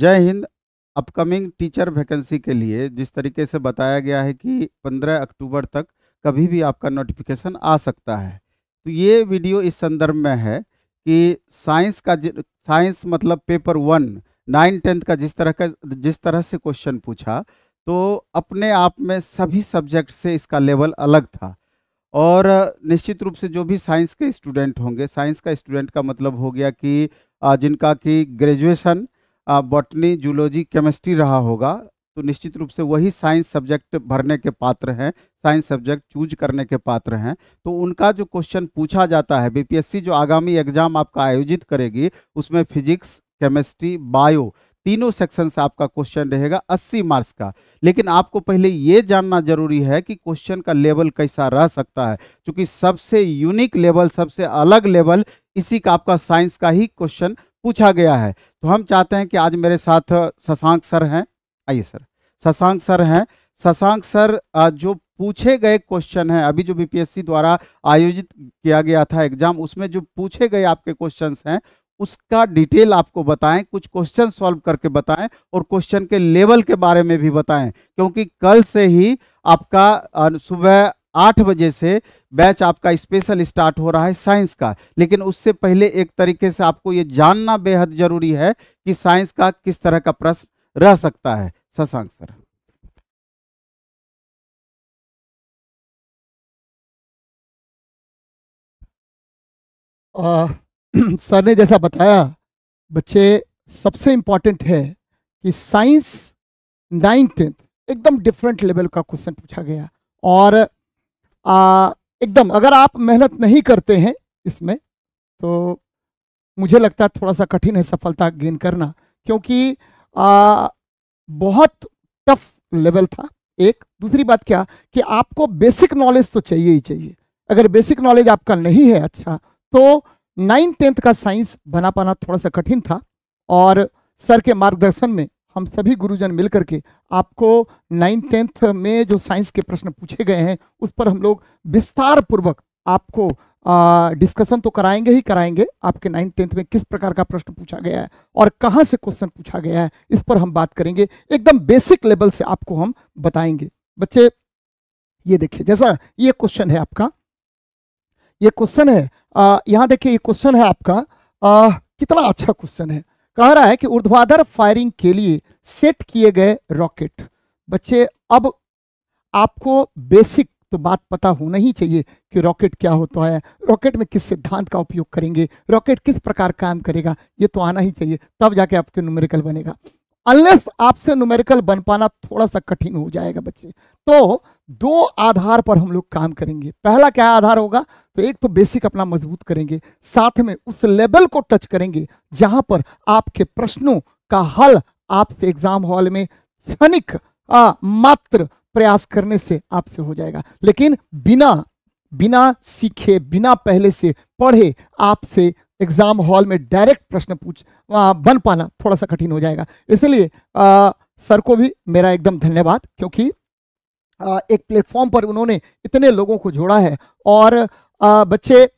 जय Hind. Upcoming teacher vacancy के लिए जिस तरीके से बताया गया है कि 15 अक्टूबर तक कभी भी आपका नोटिफिकेशन आ सकता है, तो ये वीडियो इस संदर्भ में है कि साइंस मतलब पेपर 1 9th-10th का जिस तरह से क्वेश्चन पूछा, तो अपने आप में सभी सब्जेक्ट से इसका लेवल अलग था। और निश्चित रूप से जो भी साइंस के स्टूडेंट होंगे, साइंस का स्टूडेंट का मतलब हो गया कि जिनका कि ग्रेजुएशन बॉटनी जूलॉजी केमिस्ट्री रहा होगा, तो निश्चित रूप से वही साइंस सब्जेक्ट भरने के पात्र हैं, साइंस सब्जेक्ट चूज करने के पात्र हैं। तो उनका जो क्वेश्चन पूछा जाता है, बीपीएससी जो आगामी एग्जाम आपका आयोजित करेगी, उसमें फिजिक्स, केमिस्ट्री, बायो तीनों सेक्शन से आपका क्वेश्चन रहेगा 80 मार्क्स का। लेकिन आपको पहले ये जानना जरूरी है कि क्वेश्चन का लेवल कैसा रह सकता है, क्योंकि सबसे यूनिक लेवल, सबसे अलग लेवल इसी का आपका साइंस का ही क्वेश्चन पूछा गया है। तो हम चाहते हैं कि आज मेरे साथ शशांक सर हैं, आइए सर। शशांक सर हैं। शशांक सर जो पूछे गए क्वेश्चन हैं, अभी जो बीपीएससी द्वारा आयोजित किया गया था एग्जाम, उसमें जो पूछे गए आपके क्वेश्चंस हैं उसका डिटेल आपको बताएं, कुछ क्वेश्चन सॉल्व करके बताएं और क्वेश्चन के लेवल के बारे में भी बताएं, क्योंकि कल से ही आपका सुबह 8 बजे से बैच आपका स्पेशल स्टार्ट हो रहा है साइंस का। लेकिन उससे पहले एक तरीके से आपको ये जानना बेहद जरूरी है कि साइंस का किस तरह का प्रश्न रह सकता है। शशांक सर। सर ने जैसा बताया बच्चे, सबसे इम्पोर्टेंट है कि साइंस 9th-10th एकदम डिफरेंट लेवल का क्वेश्चन पूछा गया। और एकदम अगर आप मेहनत नहीं करते हैं इसमें, तो मुझे लगता है थोड़ा सा कठिन है सफलता गेन करना, क्योंकि बहुत टफ लेवल था। एक दूसरी बात क्या कि आपको बेसिक नॉलेज तो चाहिए ही चाहिए। अगर बेसिक नॉलेज आपका नहीं है अच्छा, तो 9th-10th का साइंस बना पाना थोड़ा सा कठिन था। और सर के मार्गदर्शन में हम सभी गुरुजन मिल करके आपको 9th-10th में जो साइंस के प्रश्न पूछे गए हैं उस पर हम लोग विस्तार पूर्वक आपको डिस्कशन तो कराएंगे ही कराएंगे। आपके 9th-10th में किस प्रकार का प्रश्न पूछा गया है और कहां से क्वेश्चन पूछा गया है, इस पर हम बात करेंगे। एकदम बेसिक लेवल से आपको हम बताएंगे। बच्चे ये देखिए, जैसा ये क्वेश्चन है आपका, ये क्वेश्चन है यहाँ देखिए, ये क्वेश्चन है आपका, कितना अच्छा क्वेश्चन है। कह रहा है कि ऊर्ध्वाधर फायरिंग के लिए सेट किए गए रॉकेट। बच्चे अब आपको बेसिक तो बात पता होना ही चाहिए कि रॉकेट क्या होता है, रॉकेट में किस सिद्धांत का उपयोग करेंगे, रॉकेट किस प्रकार काम करेगा, ये तो आना ही चाहिए, तब जाके आपके न्यूमेरिकल बनेगा। अनलेस आपसे न्यूमेरिकल बन पाना थोड़ा सा कठिन हो जाएगा बच्चे। तो 2 आधार पर हम लोग काम करेंगे। पहला क्या आधार होगा, तो एक तो बेसिक अपना मजबूत करेंगे, साथ में उस लेवल को टच करेंगे जहां पर आपके प्रश्नों का हल आपसे एग्जाम हॉल में क्षणिक मात्र प्रयास करने से आपसे हो जाएगा। लेकिन बिना सीखे, बिना पहले से पढ़े आपसे एग्जाम हॉल में डायरेक्ट प्रश्न बन पाना थोड़ा सा कठिन हो जाएगा। इसलिए सर को भी मेरा एकदम धन्यवाद, क्योंकि एक प्लेटफॉर्म पर उन्होंने इतने लोगों को जोड़ा है। और बच्चे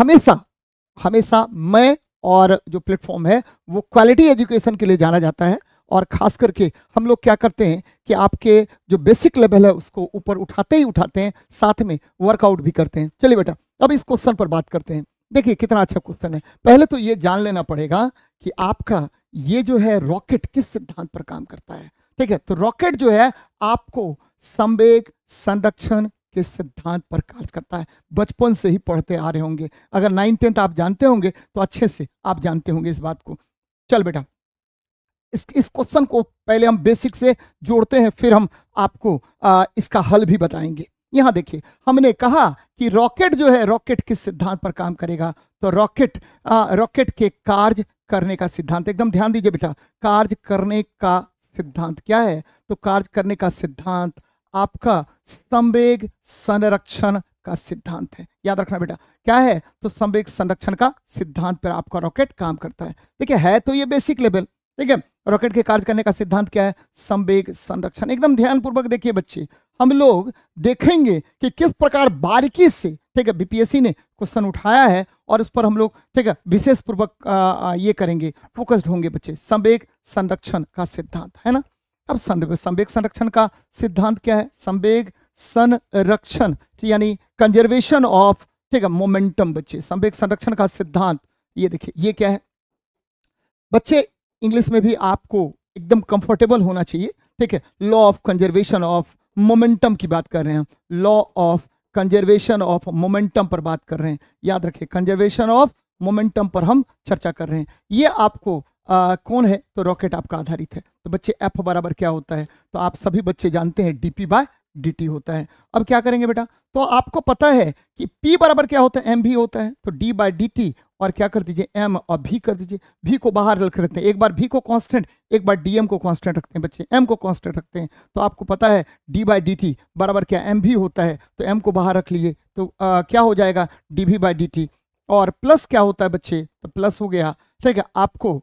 हमेशा मैं और जो प्लेटफॉर्म है वो क्वालिटी एजुकेशन के लिए जाना जाता है। और खास करके हम लोग क्या करते हैं कि आपके जो बेसिक लेवल है उसको ऊपर उठाते हैं, साथ में वर्कआउट भी करते हैं। चलिए बेटा, अब इस क्वेश्चन पर बात करते हैं। देखिए कितना अच्छा क्वेश्चन है। पहले तो ये जान लेना पड़ेगा कि आपका ये जो है रॉकेट किस सिद्धांत पर काम करता है। ठीक है, तो रॉकेट जो है आपको संवेग संरक्षण के सिद्धांत पर कार्य करता है। बचपन से ही पढ़ते आ रहे होंगे, अगर 9th-10th आप जानते होंगे तो अच्छे से आप जानते होंगे इस बात को। चल बेटा, इस क्वेश्चन को पहले हम बेसिक से जोड़ते हैं, फिर हम आपको इसका हल भी बताएंगे। यहाँ देखिए, हमने कहा कि रॉकेट जो है, रॉकेट किस सिद्धांत पर काम करेगा, तो रॉकेट के कार्य करने का सिद्धांत। एकदम ध्यान दीजिए बेटा, कार्य करने का सिद्धांत क्या है, तो कार्य करने का सिद्धांत आपका संवेग संरक्षण का सिद्धांत है। याद रखना बेटा, क्या है, तो संवेग संरक्षण का सिद्धांत पर आपका रॉकेट काम करता है। देखिए है तो ये बेसिक लेवल, ठीक है, रॉकेट के कार्य करने का सिद्धांत क्या है, संवेग संरक्षण। एकदम ध्यानपूर्वक देखिए बच्चे, हम लोग देखेंगे कि किस प्रकार बारीकी से, ठीक है, बीपीएससी ने क्वेश्चन उठाया है और उस पर हम लोग, ठीक है, विशेष पूर्वक ये करेंगे, फोकस्ड होंगे बच्चे। संवेग संरक्षण का सिद्धांत है ना। अब संवेग संरक्षण का सिद्धांत क्या है? संवेग संरक्षण यानी कंजर्वेशन ऑफ, ठीक है, मोमेंटम। बच्चे संवेग संरक्षण का सिद्धांत, ये देखिए ये क्या है बच्चे। इंग्लिश में भी आपको एकदम कंफर्टेबल होना चाहिए, ठीक है। Law of conservation of momentum की बात कर रहे हैं, law of conservation of momentum पर बात कर रहे हैं। याद रखिए कंजर्वेशन ऑफ मोमेंटम पर हम चर्चा कर रहे हैं। ये आपको कौन है? तो रॉकेट आपका आधारित है। तो बच्चे एफ बराबर क्या होता है? तो आप सभी बच्चे जानते हैं डीपी बाय डीटी होता है। अब क्या करेंगे बेटा? तो आपको पता है कि पी बराबर क्या होता है? एम भी होता है। तो डी बाय डी टी और क्या कर दीजिए एम और भी कर दीजिए। भी को बाहर रख लेते हैं, एक बार भी को कांस्टेंट, एक बार डीएम को कांस्टेंट रखते हैं बच्चे, एम को कांस्टेंट रखते हैं। तो आपको पता है डी बाय डी टी बराबर क्या? एम भी होता है। तो एम को बाहर रख लीजिए तो क्या हो जाएगा? D V by D T. और प्लस क्या होता है बच्चे? तो प्लस हो गया, ठीक है, आपको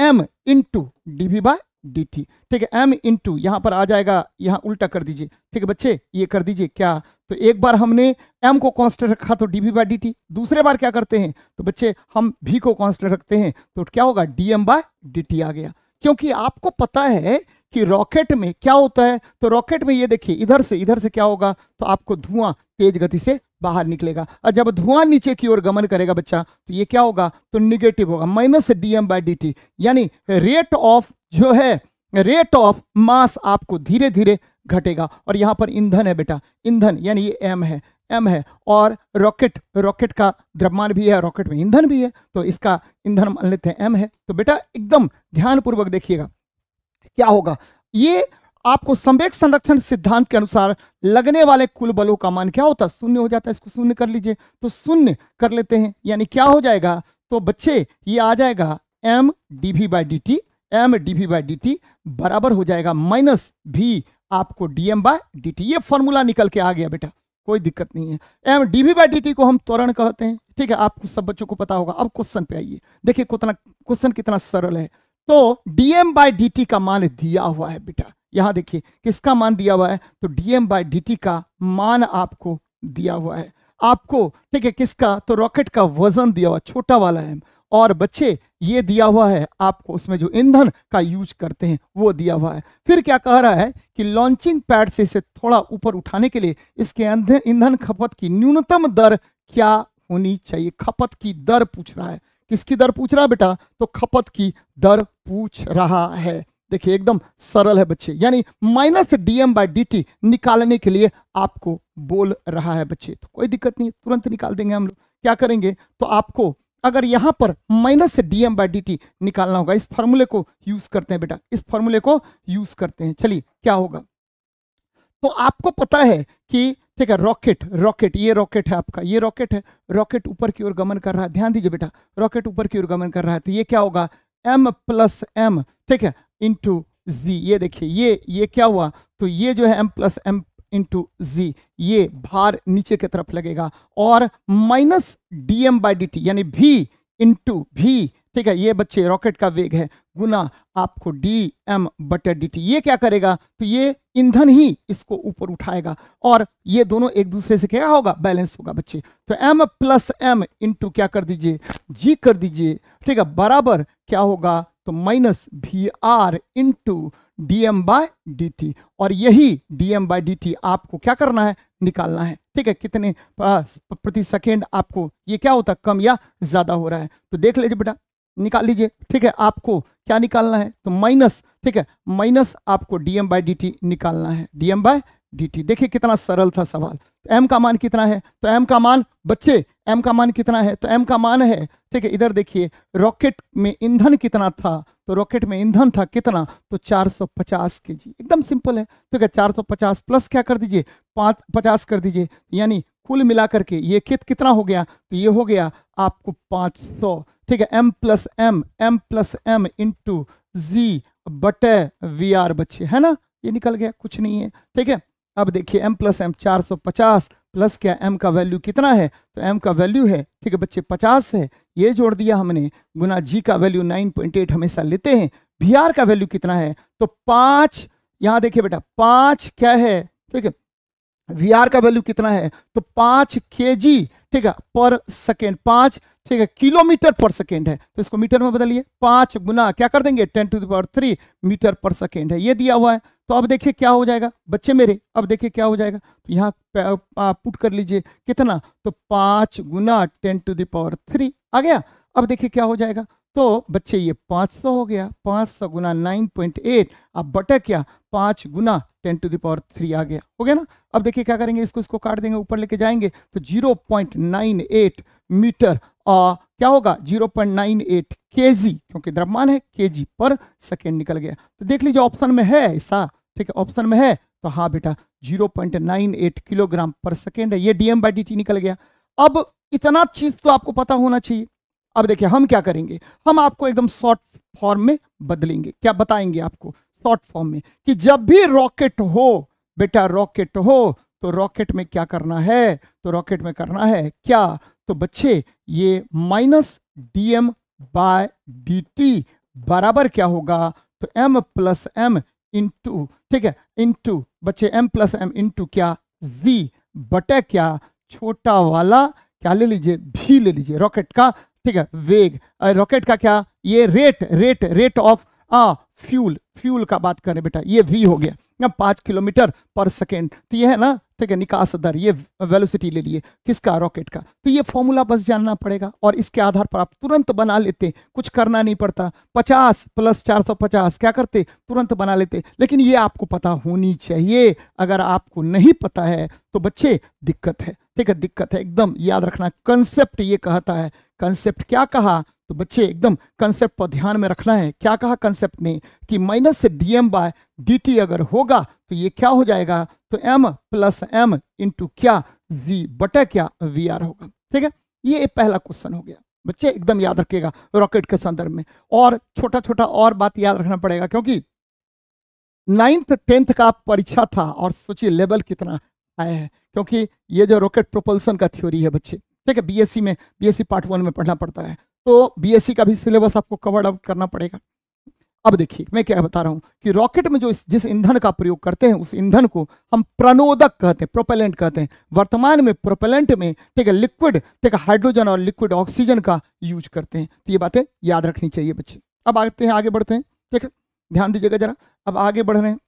M into D V by D T, ठीक है। एम इंटू यहाँ पर आ जाएगा, यहाँ उल्टा कर दीजिए, ठीक है बच्चे, ये कर दीजिए क्या? तो एक बार हमने m को कांस्टेंट रखा तो dv बाय dt, दूसरे बार क्या करते हैं? तो बच्चे हम v को कांस्टेंट रखते हैं तो क्या होगा? dm बाय dt आ गया। क्योंकि आपको पता है कि रॉकेट में क्या होता है? तो रॉकेट में ये देखिए इधर से क्या होगा? तो आपको धुआं तेज गति से बाहर निकलेगा और जब धुआं नीचे की ओर गमन करेगा बच्चा तो ये क्या होगा? तो निगेटिव होगा, माइनस dm बाय dt, यानी रेट ऑफ जो है, रेट ऑफ मास आपको धीरे धीरे घटेगा। और यहाँ पर ईंधन है बेटा, ईंधन यानी ये एम है और रॉकेट का द्रव्यमान भी है, रॉकेट में ईंधन भी है, तो इसका ईंधन मान लेते हैं एम है। तो बेटा एकदम ध्यानपूर्वक देखिएगा क्या होगा। ये आपको संवेग संरक्षण सिद्धांत के अनुसार लगने वाले कुल बलों का मान क्या होता है? शून्य हो जाता है। इसको शून्य कर लीजिए, तो शून्य कर लेते हैं, यानी क्या हो जाएगा? तो बच्चे ये आ जाएगा M D V by D T, M D V by D T बराबर हो जाएगा माइनस भी आपको dm बाय dt। ये फॉर्मूला निकल के आ गया बेटा, कोई दिक्कत नहीं है। m dv बाय dt को हम त्वरण कहते हैं, ठीक है, आपको सब बच्चों को पता होगा। अब क्वेश्चन पे आइए, देखिए क्वेश्चन कितना सरल है। तो dm बाय dt का मान दिया हुआ है बेटा, यहाँ देखिए किसका मान दिया हुआ है? तो dm बाय dt का मान आपको दिया हुआ है, आपको, ठीक है, किसका? तो रॉकेट का वजन दिया हुआ, छोटा वाला m, और बच्चे ये दिया हुआ है आपको उसमें जो ईंधन का यूज करते हैं वो दिया हुआ है। फिर क्या कह रहा है कि लॉन्चिंग पैड से इसे थोड़ा ऊपर उठाने के लिए इसके ईंधन खपत की न्यूनतम दर क्या होनी चाहिए? खपत की दर पूछ रहा है। किसकी दर पूछ रहा है बेटा? तो खपत की दर पूछ रहा है। देखिए एकदम सरल है बच्चे, यानी माइनस डीएम बाय डीटी निकालने के लिए आपको बोल रहा है बच्चे, तो कोई दिक्कत नहीं, तुरंत निकाल देंगे हम लोग। क्या करेंगे? तो आपको अगर यहाँ पर माइनस dm बाय dt निकालना होगा, इस फॉर्मूले को यूज करते हैं बेटा, इस फॉर्मूले को यूज करते हैं। चलिए क्या होगा? तो आपको पता है कि, ठीक है, रॉकेट ये रॉकेट है आपका, ये रॉकेट है, रॉकेट ऊपर की ओर गमन कर रहा है। ध्यान दीजिए बेटा, रॉकेट ऊपर की ओर गमन कर रहा है, तो ये क्या होगा? m प्लस m, ठीक है, इंटू जी। ये देखिए ये क्या हुआ? तो ये जो है m प्लस m इंटू जी, ये भार नीचे की तरफ लगेगा और माइनस dm बाय dt यानी v इंटू v, ठीक है, ये बच्चे रॉकेट का वेग है, गुना आपको dm बटे dt। ये क्या करेगा? तो ये ईंधन ही इसको ऊपर उठाएगा और ये दोनों एक दूसरे से क्या होगा? बैलेंस होगा बच्चे। तो m प्लस m इंटू क्या कर दीजिए g कर दीजिए, ठीक है, बराबर क्या होगा? तो माइनस भी are into dm by dt, और यही dm बाय dt आपको क्या करना है? निकालना है, ठीक है, कितने प्रति सेकेंड आपको ये क्या होता है? कम या ज्यादा हो रहा है, तो देख लीजिए बेटा, निकाल लीजिए, ठीक है। आपको क्या निकालना है? तो माइनस, ठीक है, माइनस आपको dm बाय dt निकालना है, dm बाय dt। देखिए कितना सरल था सवाल। m का मान कितना है? तो m का मान बच्चे, m का मान कितना है? तो m का मान है, ठीक है, इधर देखिए रॉकेट में ईंधन कितना था? तो रॉकेट में ईंधन था कितना? तो 450 kg। एकदम सिंपल है, ठीक है, 450 प्लस क्या कर दीजिए 50 कर दीजिए, यानी कुल मिला करके ये कितना हो गया? तो ये हो गया आपको 500, ठीक है, m प्लस m इंटू जी बटे वी आर बच्चे, है ना, ये निकल गया, कुछ नहीं है, ठीक है। अब देखिए m प्लस m 450 प्लस क्या m का वैल्यू कितना है? तो m का वैल्यू है, ठीक है बच्चे, 50 है, ये जोड़ दिया हमने, गुना g का वैल्यू 9.8 हमेशा लेते हैं, vr का वैल्यू कितना है? तो 5, यहाँ देखिए बेटा 5 क्या है? ठीक है, वी आर का वैल्यू कितना है तो 5 kg ठीक है पर सेकेंड, 5 ठीक है किलोमीटर पर सेकेंड है तो इसको मीटर में बदलिए, 5 गुना क्या कर देंगे 10³ मीटर पर सेकेंड है ये दिया हुआ है। तो अब देखिए क्या हो जाएगा बच्चे मेरे, अब देखिए क्या हो जाएगा तो यहाँ पुट कर लीजिए कितना तो 5 गुना 10³ आ गया। अब देखिए क्या हो जाएगा तो बच्चे ये 500 हो गया, 500 गुना 9.8 अब बटे क्या 5 गुना 10³ आ गया, हो गया ना। अब देखिए क्या करेंगे इसको इसको काट देंगे ऊपर लेके जाएंगे तो 0.98 मीटर और क्या होगा 0.98 kg क्योंकि द्रव्यमान है kg पर सेकेंड निकल गया। तो देख लीजिए ऑप्शन में है ऐसा, ठीक है ऑप्शन में है तो हाँ बेटा 0.98 किलोग्राम पर सेकेंड है, ये dm/dt निकल गया। अब इतना चीज तो आपको पता होना चाहिए। अब देखिए हम क्या करेंगे, हम आपको एकदम शॉर्ट फॉर्म में बदलेंगे, क्या बताएंगे आपको शॉर्ट फॉर्म में कि जब भी रॉकेट हो बेटा, रॉकेट हो तो रॉकेट में क्या करना है तो रॉकेट में करना है क्या तो बच्चे ये -dm/dt बराबर क्या होगा तो m+m इंटू ठीक है इंटू बच्चे m+m इंटू क्या z बटे क्या छोटा वाला क्या ले लीजिए भी ले लीजिए रॉकेट का ठीक है वेग, रॉकेट का क्या ये rate rate rate of fuel, fuel का बात करें बेटा ये v हो गया ना 5 किलोमीटर पर सेकेंड तो ये है ना ठीक है निकास दर, ये वेलोसिटी ले लिए किसका रॉकेट का। तो ये फॉर्मूला बस जानना पड़ेगा और इसके आधार पर आप तुरंत बना लेते, कुछ करना नहीं पड़ता। 50 + 450 क्या करते तुरंत बना लेते, लेकिन ये आपको पता होनी चाहिए। अगर आपको नहीं पता है तो बच्चे दिक्कत है, ठीक है दिक्कत है एकदम। याद रखना कंसेप्ट ये कहता है, कंसेप्ट क्या कहा तो बच्चे एकदम कंसेप्ट पर ध्यान में रखना है। क्या कहा कंसेप्ट ने कि -dm/dt अगर होगा तो ये क्या हो जाएगा तो m+m इंटू क्या z बटा क्या vr होगा, ठीक है। ये पहला क्वेश्चन हो गया बच्चे, एकदम याद रखिएगा रॉकेट के संदर्भ में। और छोटा छोटा और बात याद रखना पड़ेगा क्योंकि 9th-10th का परीक्षा था और सोचिए लेवल कितना आया है, क्योंकि ये जो रॉकेट प्रोपल्सन का थ्योरी है बच्चे, ठीक है बीएससी में, बीएससी पार्ट 1 में पढ़ना पड़ता है तो बीएससी का भी सिलेबस आपको कवर आउट करना पड़ेगा। अब देखिए मैं क्या बता रहा हूँ कि रॉकेट में जो जिस ईंधन का प्रयोग करते हैं उस ईंधन को हम प्रणोदक कहते हैं, प्रोपेलेंट कहते हैं। वर्तमान में प्रोपेलेंट में ठीक है लिक्विड ठीक है हाइड्रोजन और लिक्विड ऑक्सीजन का यूज करते हैं। तो ये बातें याद रखनी चाहिए बच्चे। अब आते हैं आगे बढ़ते हैं, ठीक है ध्यान दीजिएगा जरा। अब आगे बढ़ रहे हैं,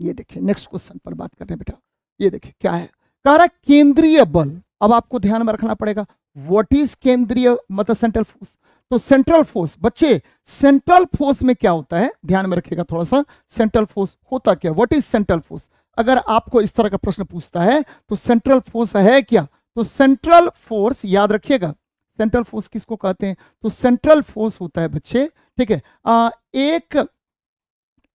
ये देखिए नेक्स्ट क्वेश्चन पर बात कर रहे हैं बेटा। ये देखिए क्या है, कह रहा केंद्रीय बल। अब आपको ध्यान में रखना पड़ेगा व्हाट इज केंद्रीय मतलब सेंट्रल फोर्स। तो सेंट्रल फोर्स बच्चे, सेंट्रल फोर्स में क्या होता है ध्यान में रखिएगा थोड़ा सा। सेंट्रल फोर्स होता क्या, व्हाट इज सेंट्रल फोर्स। अगर आपको इस तरह का प्रश्न पूछता है तो सेंट्रल फोर्स है क्या, तो सेंट्रल फोर्स याद रखिएगा। सेंट्रल फोर्स किसको कहते हैं तो सेंट्रल फोर्स होता है बच्चे, ठीक है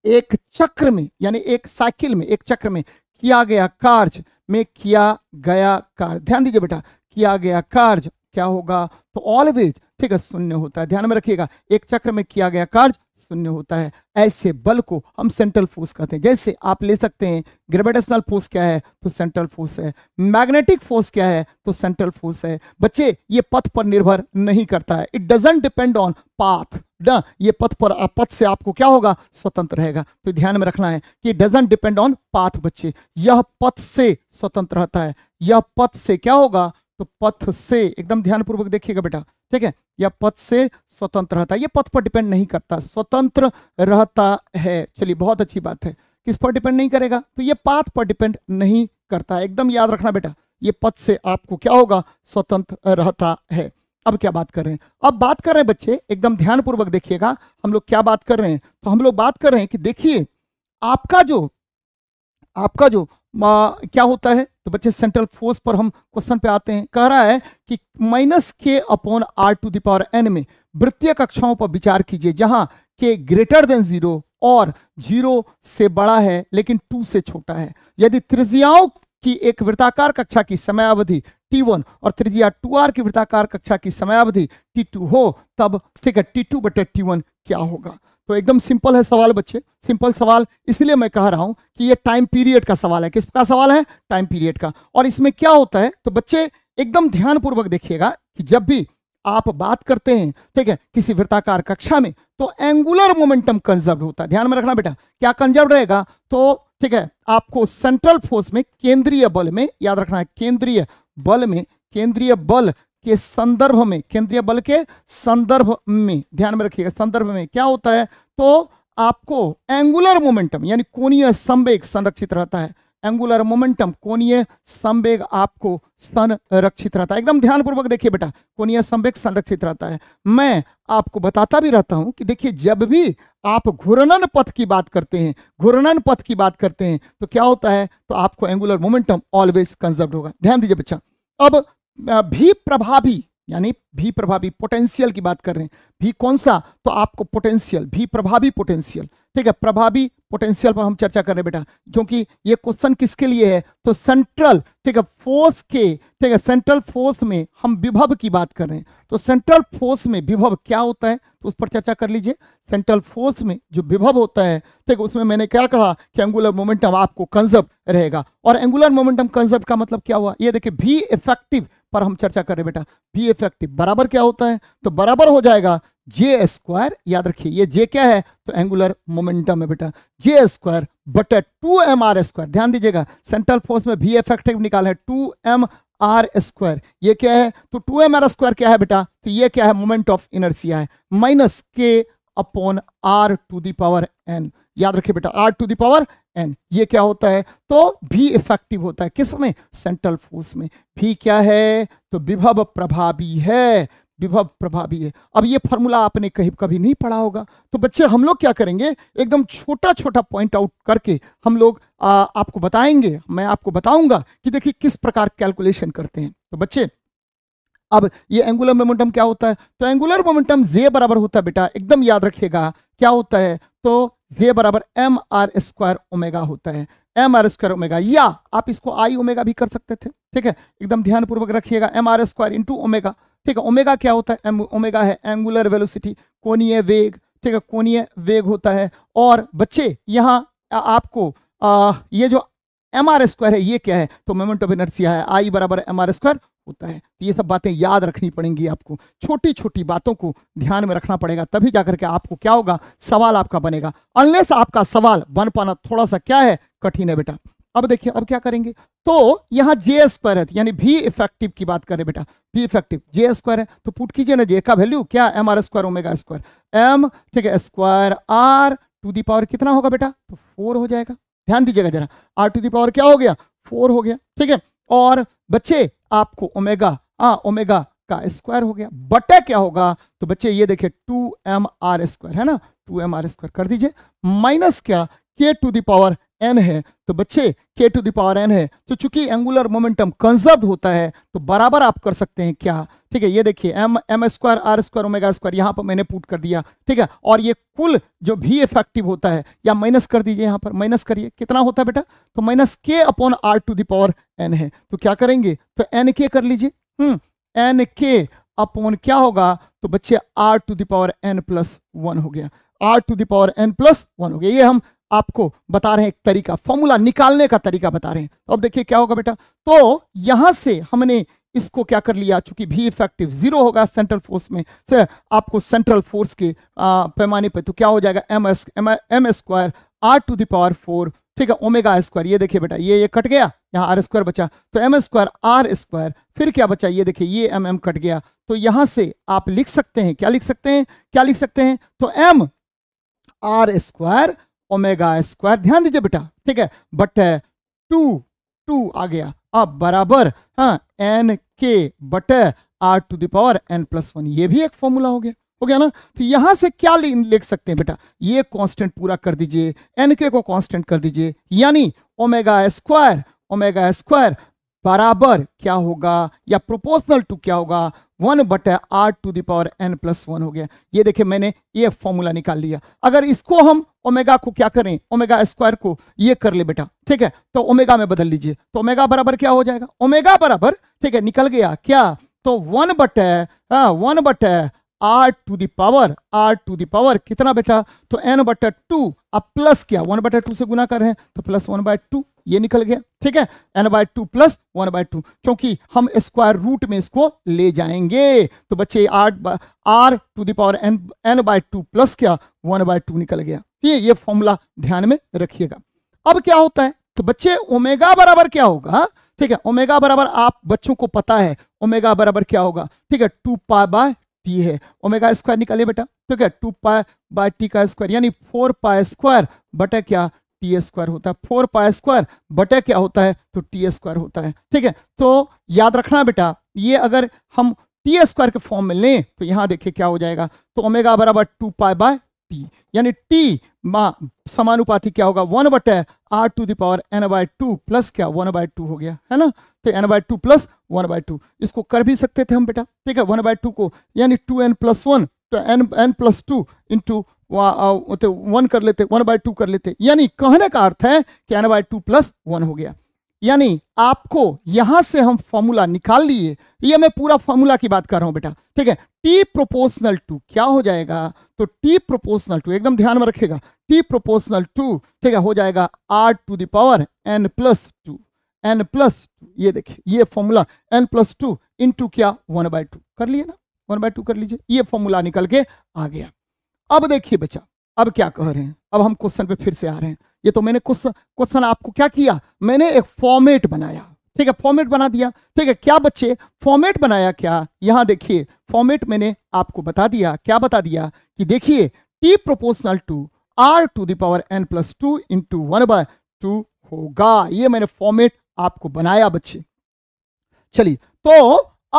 एक चक्र में यानी एक साइकिल में, एक चक्र में किया गया कार्य में किया गया कार्य। ध्यान दीजिए बेटा किया गया कार्य क्या होगा तो ऑलवेज ठीक है शून्य होता है, ध्यान में रखिएगा। एक चक्र में किया गया कार्य शून्य होता है, ऐसे बल को हम सेंट्रल फोर्स कहते हैं। जैसे आप ले सकते हैं ग्रेविटेशनल फोर्स क्या है तो सेंट्रल फोर्स है, मैग्नेटिक फोर्स क्या है तो सेंट्रल फोर्स है। बच्चे ये पथ पर निर्भर नहीं करता है, it doesn't depend on path ना, ये पथ पर पथ से आपको क्या होगा स्वतंत्र रहेगा। तो ध्यान में रखना है कि डजंट डिपेंड ऑन पाथ बच्चे, यह पथ से स्वतंत्र रहता है। यह पथ से क्या होगा तो पथ से, एकदम ध्यानपूर्वक देखिएगा बेटा, ठीक है यह पथ से स्वतंत्र रहता है, यह पथ पर डिपेंड नहीं करता, स्वतंत्र रहता है। चलिए बहुत अच्छी बात है, किस पर डिपेंड नहीं करेगा तो यह पाथ पर डिपेंड नहीं करता है, एकदम याद रखना बेटा। ये पथ से आपको क्या होगा स्वतंत्र रहता है। अब क्या बात कर रहे हैं, अब बात कर रहे हैं बच्चे एकदम ध्यानपूर्वक देखिएगा हम लोग क्या बात कर रहे हैं। तो हम लोग बात कर रहे हैं कि देखिए आपका जो क्या होता है तो बच्चे सेंट्रल फोर्स पर हम क्वेश्चन पे आते हैं। कह रहा है कि -k/r⁴ में वृत्तीय कक्षाओं पर विचार कीजिए जहां k > 0 और 0 से बड़ा है लेकिन 2 से छोटा है। यदि त्रिज्याओं की एक वृत्ताकार कक्षा की समयावधि T1 और त्रिज्या 2r की वृत्ताकार कक्षा की समयावधि T2 हो तब ठीक है T2/T1 क्या होगा। तो एकदम सिंपल है सवाल बच्चे, सिंपल सवाल इसलिए मैं कह रहा हूं कि ये टाइम पीरियड का सवाल है। किसका सवाल है, टाइम पीरियड का। और इसमें क्या होता है तो बच्चे एकदम ध्यानपूर्वक देखिएगा कि जब भी आप बात करते हैं ठीक है किसी वृत्ताकार कक्षा में तो एंगुलर मोमेंटम कंजर्व होता है। ध्यान में रखना बेटा क्या कंजर्व रहेगा तो ठीक है, आपको सेंट्रल फोर्स में केंद्रीय बल में, याद रखना है, केंद्रीय बल में, केंद्रीय बल के संदर्भ में, केंद्रीय बल के संदर्भ में, ध्यान में रखिएगा, संदर्भ में क्या होता है, तो आपको एंगुलर मोमेंटम यानी कोणीय संवेग संरक्षित रहता है। एंगुलर मोमेंटम, कोणीय संवेग आपको संरक्षित रहता है। एकदम ध्यानपूर्वक देखिए बेटा, कोणीय संवेग संरक्षित रहता है। मैं आपको बताता भी रहता हूं कि देखिए जब भी आप घूर्णन पथ की बात करते हैं, घूर्णन पथ की बात करते हैं तो क्या होता है, तो आपको एंगुलर मोमेंटम ऑलवेज कंजर्व्ड होगा। ध्यान दीजिए बच्चा। अब भी प्रभावी यानी भी प्रभावी पोटेंशियल की बात कर रहे हैं, भी कौन सा, तो आपको पोटेंशियल, भी प्रभावी पोटेंशियल, ठीक है, प्रभावी पोटेंशियल पर हम चर्चा कर रहे हैं बेटा, क्योंकि ये क्वेश्चन किसके लिए है, तो सेंट्रल, ठीक है, फोर्स के, ठीक है, सेंट्रल फोर्स में हम विभव की बात कर रहे हैं, तो सेंट्रल फोर्स में विभव क्या होता है, तो उस पर चर्चा कर लीजिए। सेंट्रल फोर्स में जो विभव होता है, ठीक है, उसमें मैंने क्या कहा कि एंगुलर मोमेंटम आपको कंजर्व रहेगा। और एंगुलर मोमेंटम कंजर्व का मतलब क्या हुआ, ये देखिए भी इफेक्टिव पर हम चर्चा कर रहे बेटा, भी इफेक्टिव बराबर क्या होता है, तो बराबर हो जाएगा जे स्क्वायर, याद रखिए ये जे क्या है, तो एंगुलर मोमेंटम है बेटा, जे स्क्वायर बटे 2mr स्क्वायर। ध्यान दीजिएगा, सेंट्रल फोर्स में भी इफेक्टिव निकाले 2mr स्क्वायर, ये क्या है, तो 2mr स्क्वायर क्या है बेटा, तो ये क्या है, मोमेंट ऑफ इनर्शिया है, माइनस k/r⁴ याद रखिए बेटा, r⁴n, ये क्या होता है, तो भी इफेक्टिव होता है किसमें, सेंट्रल फोर्स में। भी क्या है, तो विभव प्रभावी है, विभव प्रभावी है। अब ये फॉर्मूला आपने कहीं कभी नहीं पढ़ा होगा, तो बच्चे हम लोग क्या करेंगे, एकदम छोटा छोटा पॉइंट आउट करके हम लोग आपको बताएंगे, मैं आपको बताऊंगा कि देखिए किस प्रकार कैलकुलेशन करते हैं। तो बच्चे अब ये एंगुलर मोमेंटम क्या होता है, तो एंगुलर मोमेंटम जे बराबर होता है बेटा, एकदम याद रखिएगा क्या होता है, तो जे बराबर mr स्क्वायर ओमेगा होता है, mr स्क्वायर ओमेगा, या आप इसको i ओमेगा भी कर सकते थे, ठीक है, एकदम ध्यानपूर्वक रखिएगा, mr स्क्वायर इंटू ओमेगा, ठीक है, ओमेगा क्या होता है, ओमेगा है एंगुलर वेलोसिटी, कोणीय वेग, ठीक है, कोणीय वेग होता है। और बच्चे यहाँ आपको ये जो mr स्क्वायर है ये क्या है, तो मोमेंट ऑफ इनर्शिया है, i बराबर mr स्क्वायर होता है। तो ये सब बातें याद रखनी पड़ेंगी आपको, छोटी छोटी बातों को ध्यान में रखना पड़ेगा, तभी जाकर के आपको क्या होगा, सवाल आपका बनेगा, अनलेस आपका सवाल बन पाना थोड़ा सा क्या है, कठिन है बेटा। अब देखिए अब क्या करेंगे, तो यहाँ जे स्क्वायर है यानी भी इफेक्टिव की बात करें बेटा, भी इफेक्टिव जे स्क्वायर है, तो पुट कीजिए ना जे का वैल्यू क्या, mr square omega square m, ठीक है, स्क्वायर r⁴ कितना होगा बेटा, तो 4 हो जाएगा। ध्यान दीजिएगा जरा, r⁴ क्या हो गया, 4 हो गया, ठीक है। और बच्चे आपको ओमेगा, ओमेगा का स्क्वायर हो गया, बटे क्या होगा, तो बच्चे ये देखिए 2mr स्क्वायर है ना, 2mr स्क्वायर कर दीजिए, माइनस क्या k⁴n है, तो बच्चे k⁴n है, तो चूंकि एंगुलर मोमेंटम कंजर्व्ड होता है तो बराबर आप कर सकते हैं क्या, ठीक है, ये देखिए m square r square omega square यहाँ पर मैंने पुट कर दिया, ठीक है, और ये कुल जो भी इफेक्टिव होता है, या माइनस कर दीजिए, यहाँ पर माइनस करिए, कितना होता है बेटा, तो माइनस k/r⁴n है, तो क्या करेंगे, तो nk कर लीजिए, nk क्या होगा, तो बच्चे r⁴n+1 हो गया, r⁴n+1 हो गया। ये हम आपको बता रहे हैं एक तरीका, फॉर्मूला निकालने का तरीका बता रहे हैं। तो अब देखिए क्या होगा बेटा, तो यहां से हमने इसको क्या कर लिया, चूंकि भी इफेक्टिव 0 होगा सेंट्रल फोर्स में से, आपको सेंट्रल फोर्स के पैमाने पे तो क्या हो जाएगा, m स्क्वायर r⁴ ठीक है, ओमेगा स्क्वायर, ये देखिए बेटा ये कट गया, यहाँ r स्क्वायर बचा, तो m स्क्वायर r स्क्वायर, फिर क्या बचा, ये देखिए ये m कट गया, तो यहाँ से आप लिख सकते हैं, क्या लिख सकते हैं, क्या लिख सकते हैं, तो mr स्क्वायर ओमेगा स्क्वायर, ध्यान दीजिए बेटा, ठीक है, बट 2 आ गया, अब बराबर nk/r⁴n+1, ये भी एक फॉर्मूला हो गया, हो गया ना। तो यहाँ से क्या लिख सकते हैं बेटा, ये कांस्टेंट पूरा कर दीजिए, nk को कांस्टेंट कर दीजिए, यानी ओमेगा स्क्वायर बराबर क्या होगा, या प्रोपोर्शनल टू क्या होगा, 1/r⁴n+1 हो गया। ये देखिए मैंने ये फॉर्मूला निकाल लिया। अगर इसको हम ओमेगा को क्या करें, ओमेगा स्क्वायर को ये कर ले बेटा, ठीक है, तो ओमेगा में बदल लीजिए, तो ओमेगा बराबर क्या हो जाएगा, ओमेगा बराबर, ठीक है, निकल गया क्या, तो 1 बटे r⁴ कितना बेटा, तो n/2, अब प्लस क्या 1/2 से गुना कर रहे हैं, तो +1/2 ये निकल गया, ठीक है, n/2 + 1/2, क्योंकि हम स्क्वायर रूट में इसको ले जाएंगे, तो बच्चे r⁴ n/2 + क्या 1/2 निकल गया। ये फॉर्मूला ध्यान में रखिएगा। अब क्या होता है, तो बच्चे ओमेगा बराबर क्या होगा, ठीक है, ओमेगा बराबर आप बच्चों को पता है ओमेगा बराबर क्या होगा, ठीक है, 2 पाई बाय टी है। ओमेगा स्क्वायर निकालिए बेटा, ठीक है, 2 पाई बाय टी का स्क्वायर यानी 4 पाई स्क्वायर बटे क्या टी स्क्वायर होता है, 4 पाई स्क्वायर बटे क्या होता है तो टी स्क्वायर होता है। ठीक है, तो याद रखना बेटा ये अगर हम टी स्क्वायर के फॉर्म में लें तो यहाँ देखिए क्या हो जाएगा, तो ओमेगा बराबर 2 पाई बाय टी यानी टी समानुपाती क्या होगा 1/r⁴ प्लस क्या 1/2 हो गया है ना, तो n/2 प्लस 1/2 इसको कर भी सकते थे हम बेटा। ठीक है, 1/2 को यानी 2n+1 तो n+2 इंटू 1 कर लेते, 1/2 कर लेते, यानी कहने का अर्थ है कि n/2 + 1 हो गया। यानी आपको यहां से हम फॉर्मूला निकाल लिए, ये मैं पूरा फॉर्मूला की बात कर रहा हूं बेटा। ठीक है, t प्रोपोर्शनल टू क्या हो जाएगा, तो t प्रोपोर्शनल टू एकदम ध्यान में रखेगा, t प्रोपोर्शनल टू ठीक है हो जाएगा r⁴ n+2 n+2, ये देखिए ये फॉर्मूला n+2 इंटू क्या 1/2 कर लिए ना, 1/2 कर लीजिए, ये फॉर्मूला निकल के आ गया। अब देखिए बच्चा अब क्या कह रहे हैं, अब हम क्वेश्चन पे फिर से आ रहे हैं। ये तो मैंने क्वेश्चन आपको क्या किया, मैंने एक फॉर्मेट बनाया, ठीक है, फॉर्मेट बना दिया। ठीक है, क्या बच्चे फॉर्मेट बनाया क्या, यहाँ देखिए फॉर्मेट मैंने आपको बता दिया, क्या बता दिया कि देखिए t proportional to r⁴ n+2 into 1/2 होगा, ये मैंने फॉर्मेट आपको बनाया बच्चे। चलिए, तो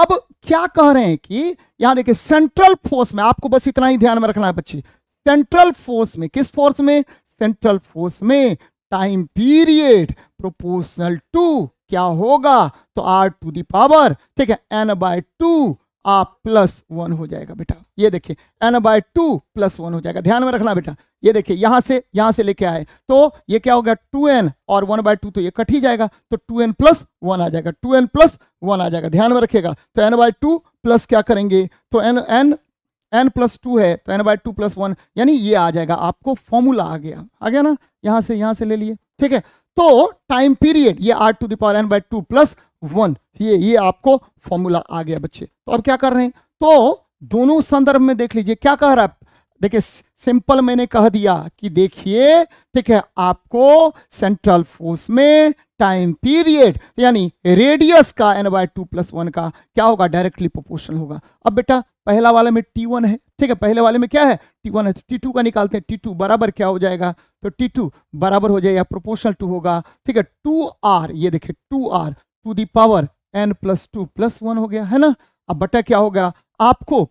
अब क्या कह रहे हैं कि यहाँ देखिए सेंट्रल फोर्स में, आपको बस इतना ही ध्यान में रखना है बच्चे, सेंट्रल फोर्स में, किस फोर्स में, सेंट्रल फोर्स में टाइम पीरियड प्रोपोर्शनल टू क्या होगा, तो r⁴ ठीक है n/2 आप +1 हो जाएगा बेटा। ये देखिए n/2 + 1 हो जाएगा, ध्यान में रखना बेटा। ये देखिए यहां से लेके आए तो ये क्या होगा 2n और 1/2 तो ये कट ही जाएगा, तो 2n+1 आ जाएगा, 2n+1 आ जाएगा, ध्यान में रखेगा। तो n/2 प्लस क्या करेंगे, तो n+2 है तो n/2 + 1 यानी ये आ जाएगा, आपको फॉर्मूला आ गया ना, यहाँ से ले लिए। ठीक है, तो टाइम पीरियड ये r⁴ n/2 + 1 ये आपको फॉर्मूला आ गया बच्चे। तो अब क्या कर रहे हैं, तो दोनों संदर्भ में देख लीजिए क्या कह रहा है, देखिए सिंपल मैंने कह दिया कि देखिए ठीक है आपको सेंट्रल फोर्स में टाइम पीरियड यानी रेडियस का n/2 + 1 का क्या होगा डायरेक्टली प्रोपोर्शनल होगा। अब बेटा पहला वाले में t1 है, ठीक है, पहले वाले में क्या है t1 है, t2 का निकालते हैं, t2 बराबर क्या हो जाएगा, तो t2 बराबर हो जाएगा प्रोपोर्शनल टू होगा, ठीक है 2r, ये देखिए 2r⁴ n+2 + 1 हो गया है ना। अब बटा क्या हो गया आपको,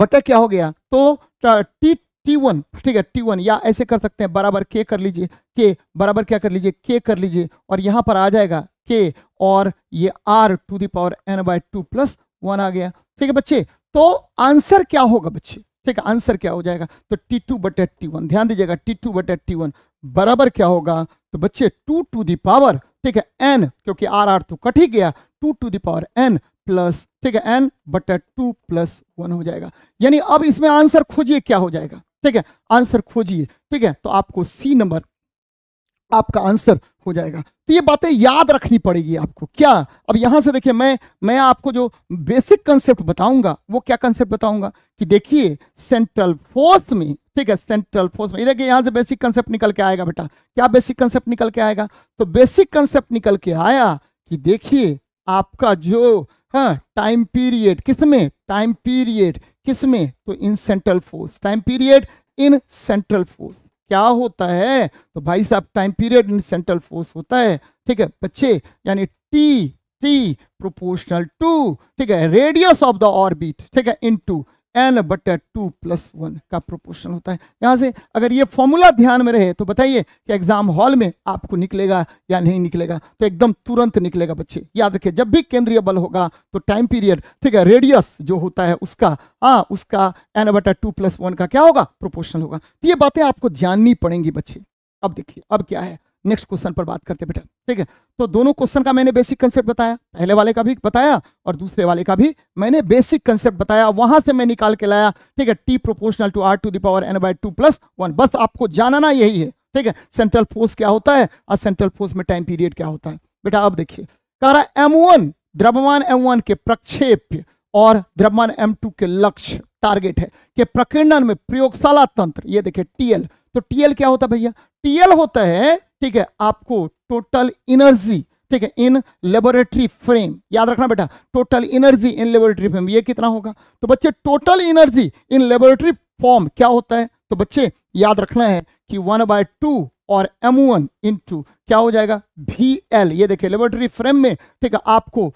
बटा क्या हो गया तो t1 ठीक है t1 या ऐसे कर सकते हैं बराबर k कर लीजिए, k बराबर क्या कर लीजिए k कर लीजिए, और यहाँ पर आ जाएगा k और ये r⁴ n/2 + 1 आ गया। ठीक है बच्चे, तो आंसर क्या होगा बच्चे, ठीक है आंसर क्या हो जाएगा, तो t2/t1 ध्यान दीजिएगा, t2/t1 बराबर क्या होगा, तो बच्चे 2 ठीक है n, क्योंकि r तो कट ही गया, 2 प्लस ठीक है n/2 + 1 हो जाएगा। यानी अब इसमें आंसर खोजिए क्या हो जाएगा, ठीक है आंसर खोजिए, ठीक है तो आपको c नंबर आपका आंसर हो जाएगा। तो ये बातें याद रखनी पड़ेगी आपको। क्या अब यहाँ से देखिए मैं आपको जो बेसिक कंसेप्ट बताऊंगा वो क्या कंसेप्ट बताऊंगा कि देखिए सेंट्रल फोर्स में, ठीक है सेंट्रल फोर्स में, ये देखिए यहाँ से बेसिक कंसेप्ट निकल के आएगा बेटा। क्या बेसिक कंसेप्ट निकल के आएगा, तो बेसिक कंसेप्ट निकल के आया कि देखिए आपका जो टाइम पीरियड किसमें, टाइम पीरियड किसमें, तो in central force, time period in central force क्या होता है, तो भाई साहब time period in central force होता है, ठीक है बच्चे यानी t प्रोपोर्शनल टू ठीक है रेडियस ऑफ द ऑर्बिट ठीक है इनटू n/2 + 1 का प्रोपोर्शन होता है। यहाँ से अगर ये फॉर्मूला ध्यान में रहे तो बताइए कि एग्जाम हॉल में आपको निकलेगा या नहीं निकलेगा, तो एकदम तुरंत निकलेगा बच्चे। याद रखिए जब भी केंद्रीय बल होगा तो टाइम पीरियड ठीक है रेडियस जो होता है उसका उसका n/2 + 1 का क्या होगा प्रोपोर्शन होगा। तो ये बातें आपको जाननी पड़ेंगी बच्चे। अब देखिए अब क्या है, नेक्स्ट क्वेश्चन पर बात करते हैं बेटा। ठीक है, तो दोनों क्वेश्चन का मैंने बेसिक कंसेप्ट बताया, पहले वाले का भी बताया और दूसरे वाले का भी मैंने बेसिक कंसेप्ट बताया, वहां से मैं निकाल के लाया। ठीक है, t proportional to r⁴ n/2 + 1 बस आपको जानना यही है। ठीक है, सेंट्रल फोर्स क्या होता है और सेंट्रल फोर्स में टाइम पीरियड क्या होता है बेटा। अब देखिए कह रहा है m1 द्रव्यमान m1 के प्रक्षेप्य और द्रव्यमान m2 के लक्ष्य टारगेट है कि प्रकीर्णन में प्रयोगशाला तंत्र, ये देखिए tl तो टीएल क्या होता है भैया? टीएल होता है, ठीक है, आपको टोटल एनर्जी, ठीक है, इन लेबोरेटरी फ्रेम। याद रखना बेटा, total energy in laboratory frame ये कितना होगा? तो बच्चे total energy in laboratory form क्या होता है? तो बच्चे याद रखना है कि 1/2 और m1 इनटू क्या हो जाएगा? vl। ये देखिए लेबोरेटरी फ्रेम में, ठीक है, आपको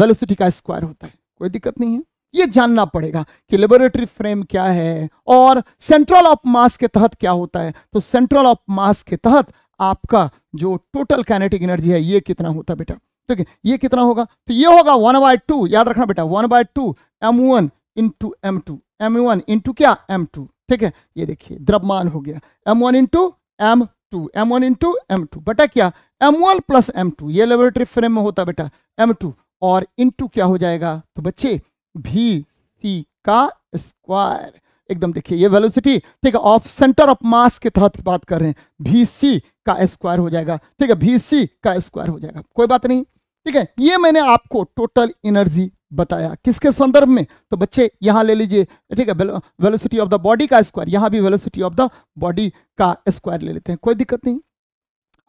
वेलोसिटी का स्क्वायर होता है। कोई दिक्कत नहीं है, ये जानना पड़ेगा कि लेबोरेटरी फ्रेम क्या है और सेंट्रल ऑफ मास के तहत क्या होता है। तो सेंट्रल ऑफ मास के तहत आपका जो टोटल काइनेटिक एनर्जी है ये कितना होता है बेटा? ठीक है, ये कितना होगा? तो ये होगा 1/2। याद रखना बेटा, 1/2 m1 into m2, m1 into क्या? m2। ठीक है, ये देखिए द्रव्यमान हो गया m1 into m2, m1 into m2 बेटा क्या? m1 प्लस m2, ये लेबोरेटरी फ्रेम में होता बेटा m2, और इंटू क्या हो जाएगा? तो बच्चे vc का स्क्वायर। एकदम देखिए ये वेलोसिटी, ठीक है, ऑफ सेंटर ऑफ मास के तहत बात कर रहे हैं, vc का स्क्वायर हो जाएगा। ठीक है, vc का स्क्वायर हो जाएगा, कोई बात नहीं। ठीक है, ये मैंने आपको टोटल एनर्जी बताया किसके संदर्भ में? तो बच्चे यहाँ ले लीजिए, ठीक है, वेलोसिटी ऑफ द बॉडी का स्क्वायर, यहाँ भी वेलोसिटी ऑफ द बॉडी का स्क्वायर ले लेते हैं, कोई दिक्कत नहीं।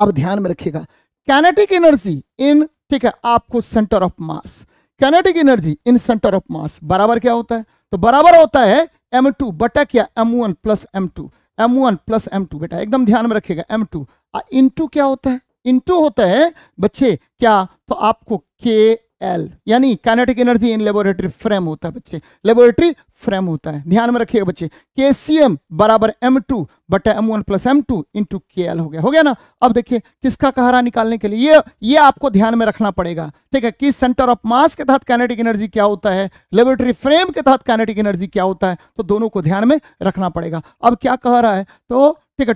अब ध्यान में रखिएगा, काइनेटिक एनर्जी इन, ठीक है, आपको centre of mass, kinetic energy in centre of mass बराबर क्या होता है? तो बराबर होता है m2 बटा क्या? m1 plus m2, m1 plus m2 बेटा, एकदम ध्यान में रखिएगा m2 इनटू क्या होता है? इनटू होता है बच्चे क्या? तो आपको kl यानी kinetic energy in laboratory frame होता है बच्चे, लेबोरेटरी फ्रेम होता है, ध्यान में रखिएगा बच्चे। kcm बराबर m2 बटा m1 plus m2 into kl हो गया, हो गया ना। अब देखिए किसका कहारा निकालने के लिए ये आपको ध्यान में रखना पड़ेगा, ठीक है, कि सेंटर ऑफ मास के तहत काइनेटिक एनर्जी क्या होता है, लेबोरेटरी फ्रेम के तहत काइनेटिक एनर्जी क्या होता है, तो दोनों को ध्यान में रखना पड़ेगा। अब क्या कह रहा है? तो ठीक है,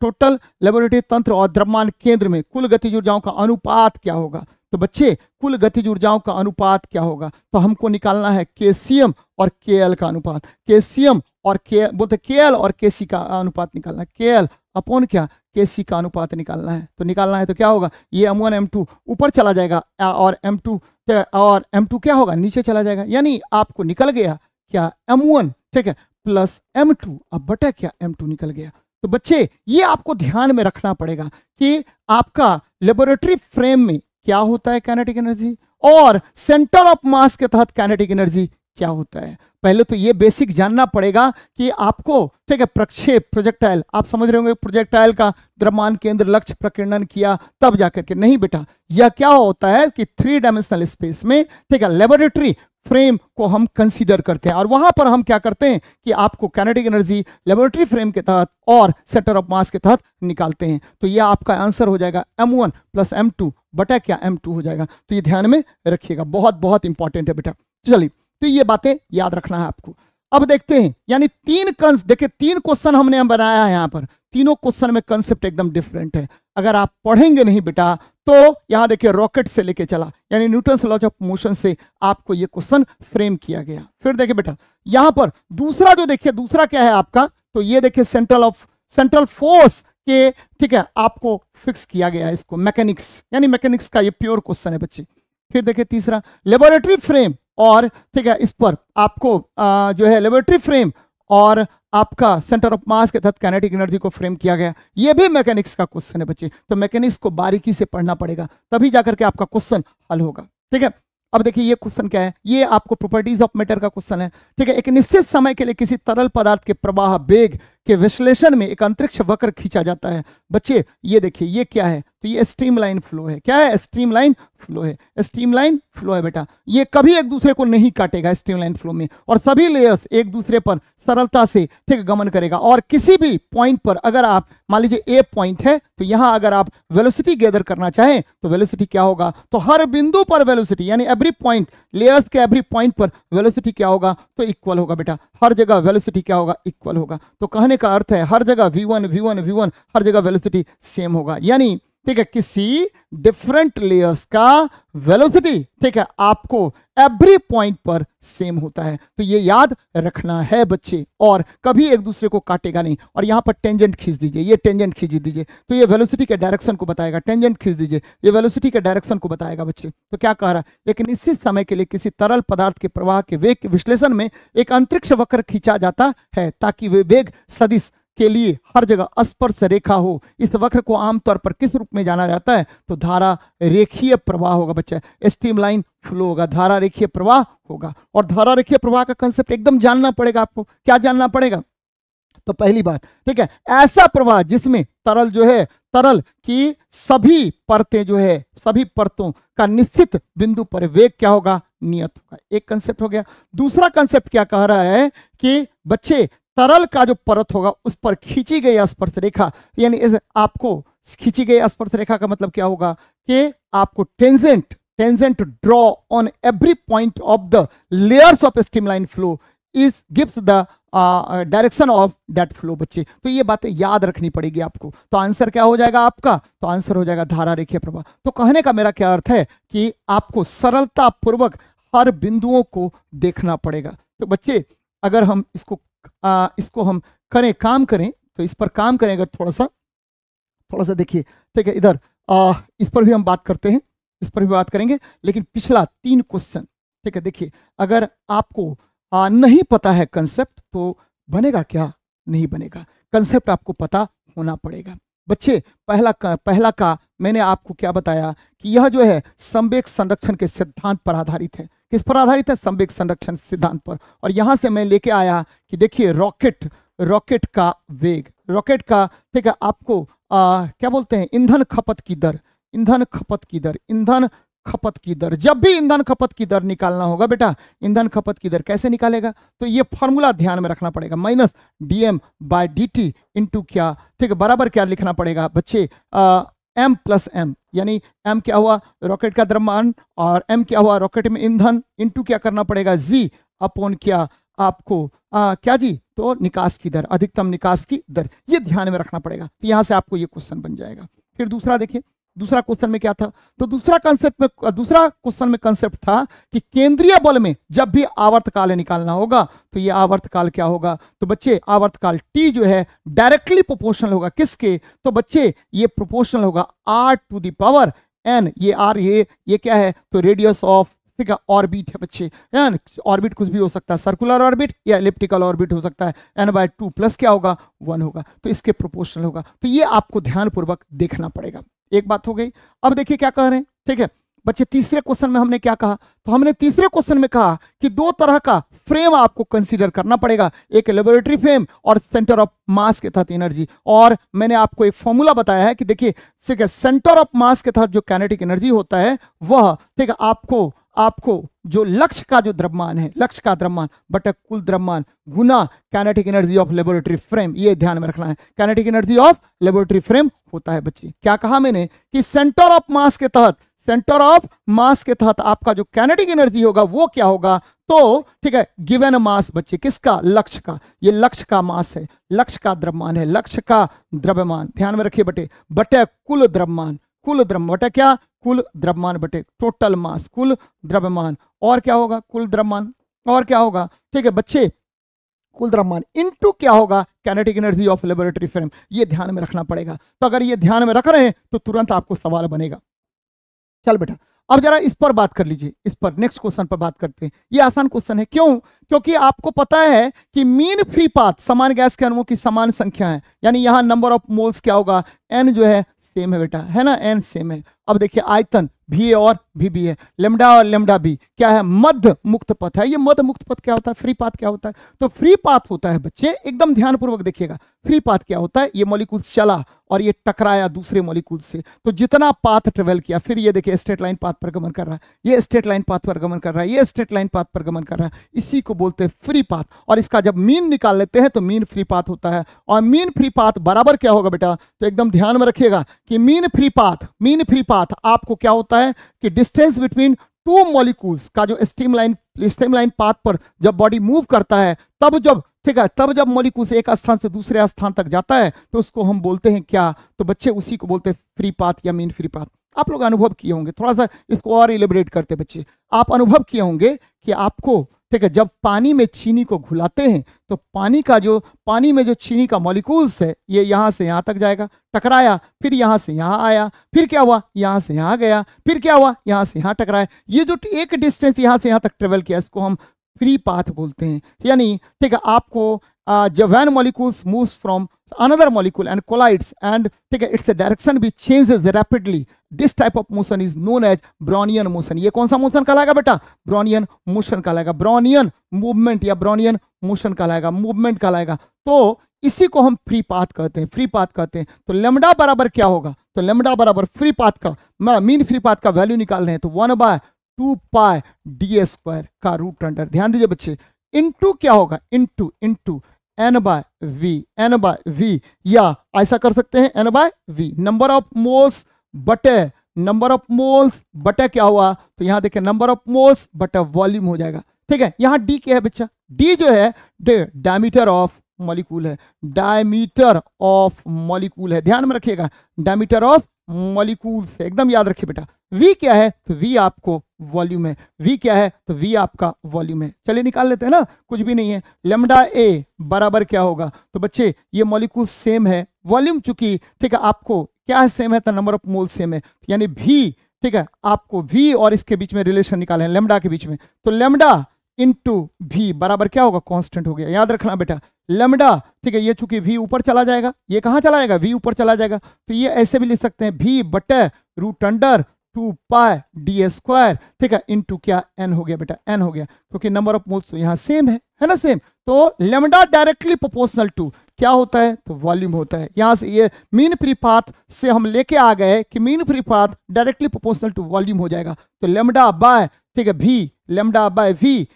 टोटल लेबोरेटरी तंत्र और द्रव्यमान केंद्र में कुल गतिज ऊर्जाओं का अनुपात क्या होगा? तो बच्चे कुल गतिज ऊर्जाओं का अनुपात क्या होगा? तो हमको निकालना है केसीएम और केएल का अनुपात, केसीएम और के बोलते केएल और केसी का अनुपात निकालना है, केएल अपॉन क्या? केसी का अनुपात निकालना है। तो निकालना है तो क्या होगा? ये m1 m2 ऊपर चला जाएगा और m2 क्या होगा? नीचे चला जाएगा, यानी आपको निकल गया क्या? m1, ठीक है, प्लस m2, अब बटा क्या? m2 निकल गया। तो बच्चे ये आपको ध्यान में रखना पड़ेगा कि आपका लेबोरेटरी फ्रेम में क्या होता है काइनेटिक एनर्जी और सेंटर ऑफ मास के तहत काइनेटिक एनर्जी क्या होता है। पहले तो ये बेसिक जानना पड़ेगा कि आपको, ठीक है, प्रक्षेप प्रोजेक्टाइल, आप समझ रहे होंगे प्रोजेक्टाइल का द्रव्यमान केंद्र लक्ष्य प्रकीर्णन किया तब जाकर के, नहीं बेटा, यह क्या होता है कि 3 डायमेंशनल स्पेस में, ठीक है, लेबोरेटरी फ्रेम को हम कंसीडर करते हैं और वहां पर हम क्या करते हैं कि आपको काइनेटिक एनर्जी लेबोरेटरी फ्रेम के तहत और सेंटर ऑफ मास के तहत निकालते हैं। तो यह आपका आंसर हो जाएगा m1 प्लस m2 बटा क्या? m2 हो जाएगा। तो ये ध्यान में रखिएगा, बहुत बहुत इंपॉर्टेंट है बेटा। चलिए, तो ये बातें याद रखना है आपको। अब देखते हैं, यानी तीन क्वेश्चन हमने बनाया है यहाँ पर, तीनों क्वेश्चन में कंसेप्ट एकदम डिफरेंट है। अगर आप पढ़ेंगे नहीं बेटा तो यहाँ देखिए रॉकेट से लेके चला, यानी न्यूटन लॉ ऑफ मोशन से आपको ये क्वेश्चन फ्रेम किया गया। फिर देखिए बेटा यहाँ पर दूसरा जो देखिए, दूसरा क्या है आपका? तो ये देखिए सेंट्रल फोर्स के, ठीक है, आपको फिक्स किया गया है इसको, मैकेनिक्स, यानी मैकेनिक्स का ये प्योर क्वेश्चन है बच्चे। फिर देखिए तीसरा लेबोरेटरी फ्रेम और, ठीक है, इस पर आपको जो है लेबोरेटरी फ्रेम और आपका सेंटर ऑफ मास के तहत काइनेटिक एनर्जी को फ्रेम किया गया, ये भी मैकेनिक्स का क्वेश्चन है बच्चे। तो मैकेनिक्स को बारीकी से पढ़ना पड़ेगा तभी जाकर के आपका क्वेश्चन हल होगा। ठीक है, अब देखिए ये क्वेश्चन क्या है? ये आपको प्रॉपर्टीज ऑफ मैटर का क्वेश्चन है। ठीक है, एक निश्चित समय के लिए किसी तरल पदार्थ के प्रवाह वेग के विश्लेषण में एक अंतरिक्ष वक्र खींचा जाता है। बच्चे ये देखिए ये क्या है? तो ये स्ट्रीमलाइन फ्लो है। क्या है? स्ट्रीमलाइन फ्लो है, स्ट्रीमलाइन फ्लो है बेटा। ये कभी एक दूसरे को नहीं काटेगा स्ट्रीमलाइन फ्लो में, और सभी लेयर्स एक दूसरे पर सरलता से, ठीक, गमन करेगा। और किसी भी पॉइंट पर अगर आप मान लीजिए ए पॉइंट है, तो यहाँ अगर आप वेलोसिटी गैदर करना चाहें तो वेलोसिटी क्या होगा? तो हर बिंदु पर वेलोसिटी, यानी एवरी पॉइंट, लेयर्स के एवरी पॉइंट पर वेलोसिटी क्या होगा? तो इक्वल होगा बेटा। हर जगह वेलोसिटी क्या होगा? इक्वल होगा। तो कहने का अर्थ है हर जगह v1 हर जगह वेलोसिटी सेम होगा, यानी, ठीक है, किसी डिफरेंट लेयर्स का वेलोसिटी, ठीक है, आपको एवरी पॉइंट पर सेम होता है। तो ये याद रखना है बच्चे, और कभी एक दूसरे को काटेगा नहीं। और यहाँ पर टेंजेंट खींच दीजिए, ये टेंजेंट खींच दीजिए, तो ये वेलोसिटी के डायरेक्शन को बताएगा। टेंजेंट खींच दीजिए, ये वेलोसिटी के डायरेक्शन को बताएगा बच्चे। तो क्या कह रहा है? लेकिन निश्चित समय के लिए किसी तरल पदार्थ के प्रवाह के वेग के विश्लेषण में एक अंतरिक्ष वक्र खींचा जाता है ताकि वे वेग सदिश के लिए हर जगह स्पर्श रेखा हो। इस वक्र को आमतौर पर किस रूप में जाना जाता है? तो धारा रेखीय प्रवाह होगा बच्चा, स्ट्रीमलाइन फ्लो होगा, धारा रेखीय प्रवाह होगा। और धारा रेखीय प्रवाह का कंसेप्ट एकदम जानना पड़ेगा आपको। क्या जानना पड़ेगा? तो पहली बात, ठीक है, ऐसा प्रवाह जिसमें तरल जो है, तरल की सभी परतें जो है, सभी परतों का निश्चित बिंदु पर वेग क्या होगा? नियत होगा। एक कंसेप्ट हो गया। दूसरा कंसेप्ट क्या कह रहा है कि बच्चे तरल का जो परत होगा उस पर खींची गई स्पर्श रेखा, यानी आपको खींची गई स्पर्श रेखा का मतलब क्या होगा कि आपको tangent draw on every point of the layers of streamline flow is gives the direction of that flow. बच्चे तो ये बातें याद रखनी पड़ेगी आपको। तो आंसर क्या हो जाएगा आपका? तो आंसर हो जाएगा धारा रेखीय प्रवाह। तो कहने का मेरा क्या अर्थ है कि आपको सरलता पूर्वक हर बिंदुओं को देखना पड़ेगा। तो बच्चे अगर हम इसको हम करें, काम करें, तो इस पर काम करें अगर थोड़ा सा देखिए, ठीक है, इधर इस पर भी हम बात करते हैं, इस पर भी बात करेंगे, लेकिन पिछला 3 क्वेश्चन, ठीक है, देखिए अगर आपको नहीं पता है कंसेप्ट तो बनेगा क्या? नहीं बनेगा। कंसेप्ट आपको पता होना पड़ेगा। बच्चे पहला का मैंने आपको क्या बताया कि यह जो है संवेग संरक्षण के सिद्धांत पर आधारित है। किस पर आधारित है? संवेग संरक्षण सिद्धांत पर। और यहाँ से मैं लेके आया कि देखिए रॉकेट का वेग, रॉकेट का, ठीक है, आपको क्या बोलते हैं, ईंधन खपत की दर। जब भी ईंधन खपत की दर निकालना होगा बेटा, ईंधन खपत की दर कैसे निकालेगा? तो ये फॉर्मूला ध्यान में रखना पड़ेगा, माइनस dm/dt इंटू क्या, ठीक है, बराबर क्या लिखना पड़ेगा बच्चे, m+m, यानी m क्या हुआ रॉकेट का द्रव्यमान और m क्या हुआ रॉकेट में ईंधन, इंटू क्या करना पड़ेगा g अपॉन क्या आपको क्या जी, तो निकास की दर, अधिकतम निकास की दर। ये ध्यान में रखना पड़ेगा। तो यहाँ से आपको ये क्वेश्चन बन जाएगा। फिर दूसरा देखिए, दूसरा क्वेश्चन में क्या था? तो दूसरा क्वेश्चन में कंसेप्ट था कि केंद्रीय बल में जब भी आवर्तकाल निकालना होगा तो ये आवर्तकाल क्या होगा? तो बच्चे आवर्तकाल t जो है डायरेक्टली प्रोपोर्शनल होगा किसके? तो बच्चे ये प्रोपोर्शनल होगा r⁴ ये r ये क्या है? तो रेडियस ऑफ, ठीक है, ऑर्बिट है बच्चे, एन ऑर्बिट कुछ भी हो सकता है, सर्कुलर ऑर्बिट या एलिप्टिकल ऑर्बिट हो सकता है, n/2 प्लस क्या होगा 1 होगा, तो इसके प्रोपोर्शनल होगा। तो ये आपको ध्यानपूर्वक देखना पड़ेगा। एक बात हो गई। अब देखिए क्या कह रहे हैं, ठीक है बच्चे, तीसरे क्वेश्चन में हमने क्या कहा? तो हमने तीसरे क्वेश्चन में कहा कि 2 तरह का फ्रेम आपको कंसीडर करना पड़ेगा, एक लेबोरेटरी फ्रेम और सेंटर ऑफ मास के तहत एनर्जी। और मैंने आपको एक फॉर्मूला बताया है कि देखिए, ठीक है, सेंटर ऑफ मास के तहत जो काइनेटिक एनर्जी होता है वह, ठीक है, आपको जो लक्ष्य का जो द्रव्यमान है, लक्ष्य का द्रव्यमान बटा कुल द्रव्यमान गुना kinetic energy of laboratory frame. ये ध्यान में रखना है, kinetic energy of laboratory frame होता है बच्चे। क्या कहा मैंने कि सेंटर ऑफ मास के तहत आपका जो काइनेटिक एनर्जी होगा वो क्या होगा? तो ठीक है, गिवन मास बच्चे, किसका? लक्ष्य का। ये लक्ष्य का मास है, लक्ष्य का द्रव्यमान है, लक्ष्य का द्रव्यमान ध्यान में रखिए बटे बटे कुल द्रव्यमान, कुल द्रव्यमान बटे क्या, कुल द्रव्यमान बटे टोटल मास, कुल द्रव्यमान और क्या होगा, कुल द्रव्यमान और क्या होगा, ठीक है बच्चे, कुल द्रव्यमान इनटू क्या होगा, kinetic energy of laboratory frame. ये ध्यान में रखना पड़ेगा। तो अगर ये ध्यान में रख रहे हैं तो तुरंत आपको सवाल बनेगा। चल बेटा, अब जरा इस पर बात कर लीजिए, इस पर नेक्स्ट क्वेश्चन पर बात करते हैं। ये आसान क्वेश्चन है, क्यों? क्योंकि आपको पता है कि मीन फ्री पाथ समान गैस के अणुओं की समान संख्या है, यानी यहाँ नंबर ऑफ मोल्स क्या होगा, n जो है सेम है बेटा, है ना, n सेम है। अब देखिए आयतन भी और भी बी है, लेमडा और लेमडा बी क्या है, मध्य मुक्त पथ है। ये मध्य मुक्त पथ क्या होता है, फ्री पाथ क्या होता है? तो फ्री पाथ होता है बच्चे, एकदम ध्यानपूर्वक देखिएगा, फ्री पाथ क्या होता है, ये मॉलिक्यूल चला और ये टकराया दूसरे मॉलिक्यूल से, तो जितना पाथ ट्रेवल किया, फिर ये देखिए स्ट्रेट लाइन पाथ पर गमन कर रहा है, ये स्ट्रेट लाइन पाथ पर गमन कर रहा है, ये स्ट्रेट लाइन पाथ पर गमन कर रहा है, इसी को बोलते हैं फ्री पाथ। और इसका जब मीन निकाल लेते हैं तो मीन फ्री पाथ होता है। और मीन फ्री पाथ बराबर क्या होगा बेटा? तो एकदम ध्यान में रखिएगा कि मीन फ्री पाथ आपको क्या होता है कि डिस्टेंस बिटवीन 2 मॉलिक्यूल्स का जो स्ट्रीमलाइन पाथ पर जब बॉडी मूव करता है, तब जब मॉलिक्यूल एक स्थान से दूसरे स्थान तक जाता है तो उसको हम बोलते हैं क्या? तो बच्चे उसी को बोलते हैं फ्री पाथ या मीन फ्री पाथ। आप लोग अनुभव किए होंगे, थोड़ा सा इसको और एलिब्रेट करते बच्चे, आप अनुभव किए होंगे कि आपको, ठीक है, जब पानी में चीनी को घुलाते हैं तो पानी में जो चीनी का मॉलिक्यूल्स है ये यहाँ से यहाँ तक जाएगा, टकराया, फिर यहाँ से यहाँ आया, फिर क्या हुआ यहाँ से यहाँ गया, फिर क्या हुआ यहाँ से यहाँ टकराया, ये जो एक डिस्टेंस यहाँ से यहाँ तक ट्रेवल किया इसको हम फ्री पाथ बोलते हैं। यानी, ठीक है, आपको जब when molecules moves from another molecule and collides, and its direction भी changes rapidly. This type of motion is known as Brownian motion. ये कौन सा मोशन कहलाएगा बेटा? Brownian motion कहलाएगा, Brownian movement या Brownian motion कहलाएगा, movement कहलाएगा. तो इसी को हम फ्री पाथ कहते हैं, फ्री पाथ कहते हैं. तो लेमडा बराबर क्या होगा? तो लेमडा बराबर फ्री पाथ का, मैं मीन फ्री पाथ का वैल्यू निकाल रहे हैं, तो 1/2πd² का रूट अंडर, ध्यान दीजिए बच्चे, इनटू क्या होगा, इनटू इनटू n/v, या ऐसा कर सकते हैं n/v, नंबर ऑफ मोल्स बटे क्या हुआ, तो यहां देखिए नंबर ऑफ मोल्स बटे वॉल्यूम हो जाएगा. ठीक है, यहां d क्या है बच्चा? d जो है डायमीटर ऑफ मॉलिक्यूल है, डायमीटर ऑफ मॉलिक्यूल है, ध्यान में रखिएगा, डायमीटर ऑफ मॉलिक्यूल्स है, एकदम याद रखिए बेटा. v क्या है? तो v आपको वॉल्यूम है, v क्या है? तो v आपका वॉल्यूम है. चलिए निकाल लेते हैं ना, कुछ भी नहीं है. लेमडा a बराबर क्या होगा? तो बच्चे ये मॉलिक्यूल सेम है, वॉल्यूम चूंकि आपको क्या है सेम है, तो नंबर ऑफ मोल सेम है, यानी v आपको v और इसके बीच में रिलेशन निकाले हैं लेमडा के बीच में, तो लेमडा इंटू v बराबर क्या होगा? कॉन्स्टेंट हो गया, याद रखना बेटा. लेमडा ये चूंकि v ऊपर चला जाएगा, ये कहाँ चला जाएगा? v ऊपर चला जाएगा, तो ये ऐसे भी लिख सकते हैं v बटे रूट अंडर 2πd², इंटू क्या n हो गया बेटा, n हो गया, क्योंकि नंबर ऑफ मोल्स तो यहाँ सेम है ना, सेम. तो लेमडा डायरेक्टली प्रोपोर्शनल टू क्या होता है? तो वॉल्यूम होता है. यहाँ से ये मीन फ्री पाथ से हम लेके आ गए कि mean free path directly proportional to volume हो जाएगा. तो lambda by v, lambda by v,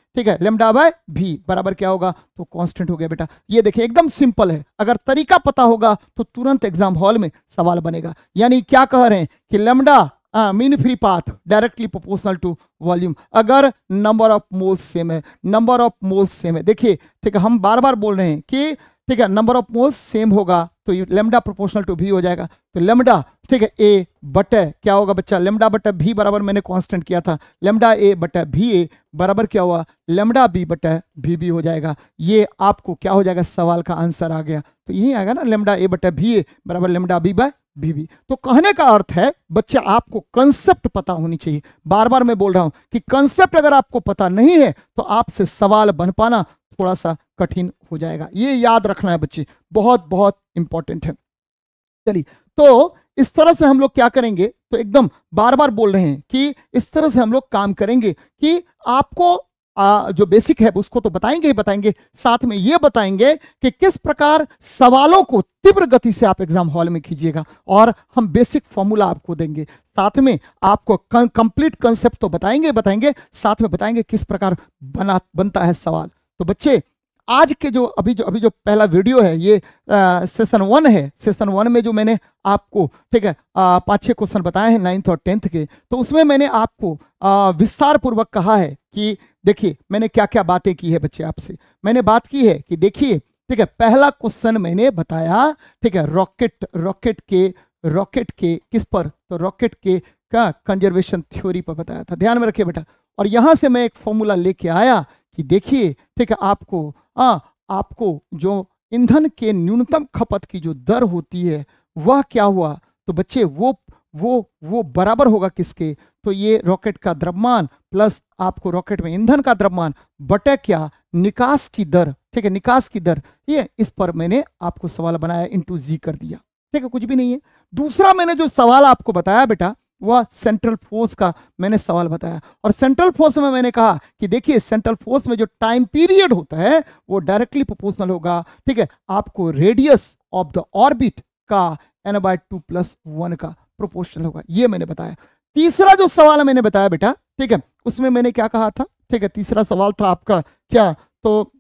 lambda by v बराबर क्या होगा? तो कांस्टेंट हो गया बेटा. ये देखिए एकदम सिंपल है, अगर तरीका पता होगा तो तुरंत एग्जाम हॉल में सवाल बनेगा. यानी क्या कह रहे हैं कि lambda mean free path directly proportional to volume, अगर नंबर ऑफ मोल्स सेम है, नंबर ऑफ मोल्स सेम है. देखिए हम बार बार बोल रहे हैं कि नंबर ऑफ मोल्स सेम होगा तो लेमडा प्रोपोर्शनल टू v हो जाएगा. तो लेमडा a बटे क्या होगा बच्चा? लेमडा बटे v बराबर मैंने कांस्टेंट किया था, लेमडा a बटे va बराबर क्या हुआ? लेमडा b बटे vb हो जाएगा. ये आपको क्या हो जाएगा? सवाल का आंसर आ गया, तो यही आएगा ना, लेमडा a बटे va बराबर लेमडा b बाय vb. तो कहने का अर्थ है बच्चे आपको कंसेप्ट पता होनी चाहिए. बार बार मैं बोल रहा हूं कि कंसेप्ट अगर आपको पता नहीं है तो आपसे सवाल बन पाना थोड़ा सा कठिन हो जाएगा, ये याद रखना है बच्चे, बहुत बहुत इंपॉर्टेंट है. चलिए, तो इस तरह से हम लोग क्या करेंगे, तो एकदम बार बार बोल रहे हैं कि इस तरह से हम लोग काम करेंगे कि आपको जो बेसिक है उसको तो बताएंगे ही बताएंगे, साथ में ये बताएंगे कि किस प्रकार सवालों को तीव्र गति से आप एग्जाम हॉल में कीजिएगा, और हम बेसिक फॉर्मूला आपको देंगे, साथ में आपको कंप्लीट कंसेप्ट तो बताएंगे, साथ में बताएंगे किस प्रकार बनता है सवाल. तो बच्चे आज के जो अभी जो पहला वीडियो है, ये सेशन 1 है. सेशन 1 में जो मैंने आपको 5-6 क्वेश्चन बताए हैं 9th और 10th के, तो उसमें मैंने आपको विस्तार पूर्वक कहा है कि देखिए मैंने क्या क्या बातें की है बच्चे. आपसे मैंने बात की है कि देखिए पहला क्वेश्चन मैंने बताया रॉकेट के किस पर, तो रॉकेट के का कंजर्वेशन थ्योरी पर बताया था, ध्यान में रखिए बेटा. और यहाँ से मैं एक फॉर्मूला लेके आया कि देखिए आपको आपको जो ईंधन के न्यूनतम खपत की जो दर होती है वह क्या हुआ, तो बच्चे वो बराबर होगा किसके, तो ये रॉकेट का द्रव्यमान प्लस आपको रॉकेट में ईंधन का द्रव्यमान बटे क्या निकास की दर, निकास की दर, ये इस पर मैंने आपको सवाल बनाया, इंटू जी कर दिया, कुछ भी नहीं है. दूसरा मैंने जो सवाल आपको बताया बेटा वह सेंट्रल फोर्स का मैंने सवाल बताया, और सेंट्रल फोर्स में मैंने कहा कि देखिए सेंट्रल फोर्स में जो टाइम पीरियड होता है वो डायरेक्टली प्रोपोर्शनल होगा आपको रेडियस ऑफ द ऑर्बिट का n/2+1 का प्रोपोर्शनल होगा, ये मैंने बताया. तीसरा जो सवाल मैंने बताया बेटा उसमें मैंने क्या कहा था तीसरा सवाल था आपका क्या, तो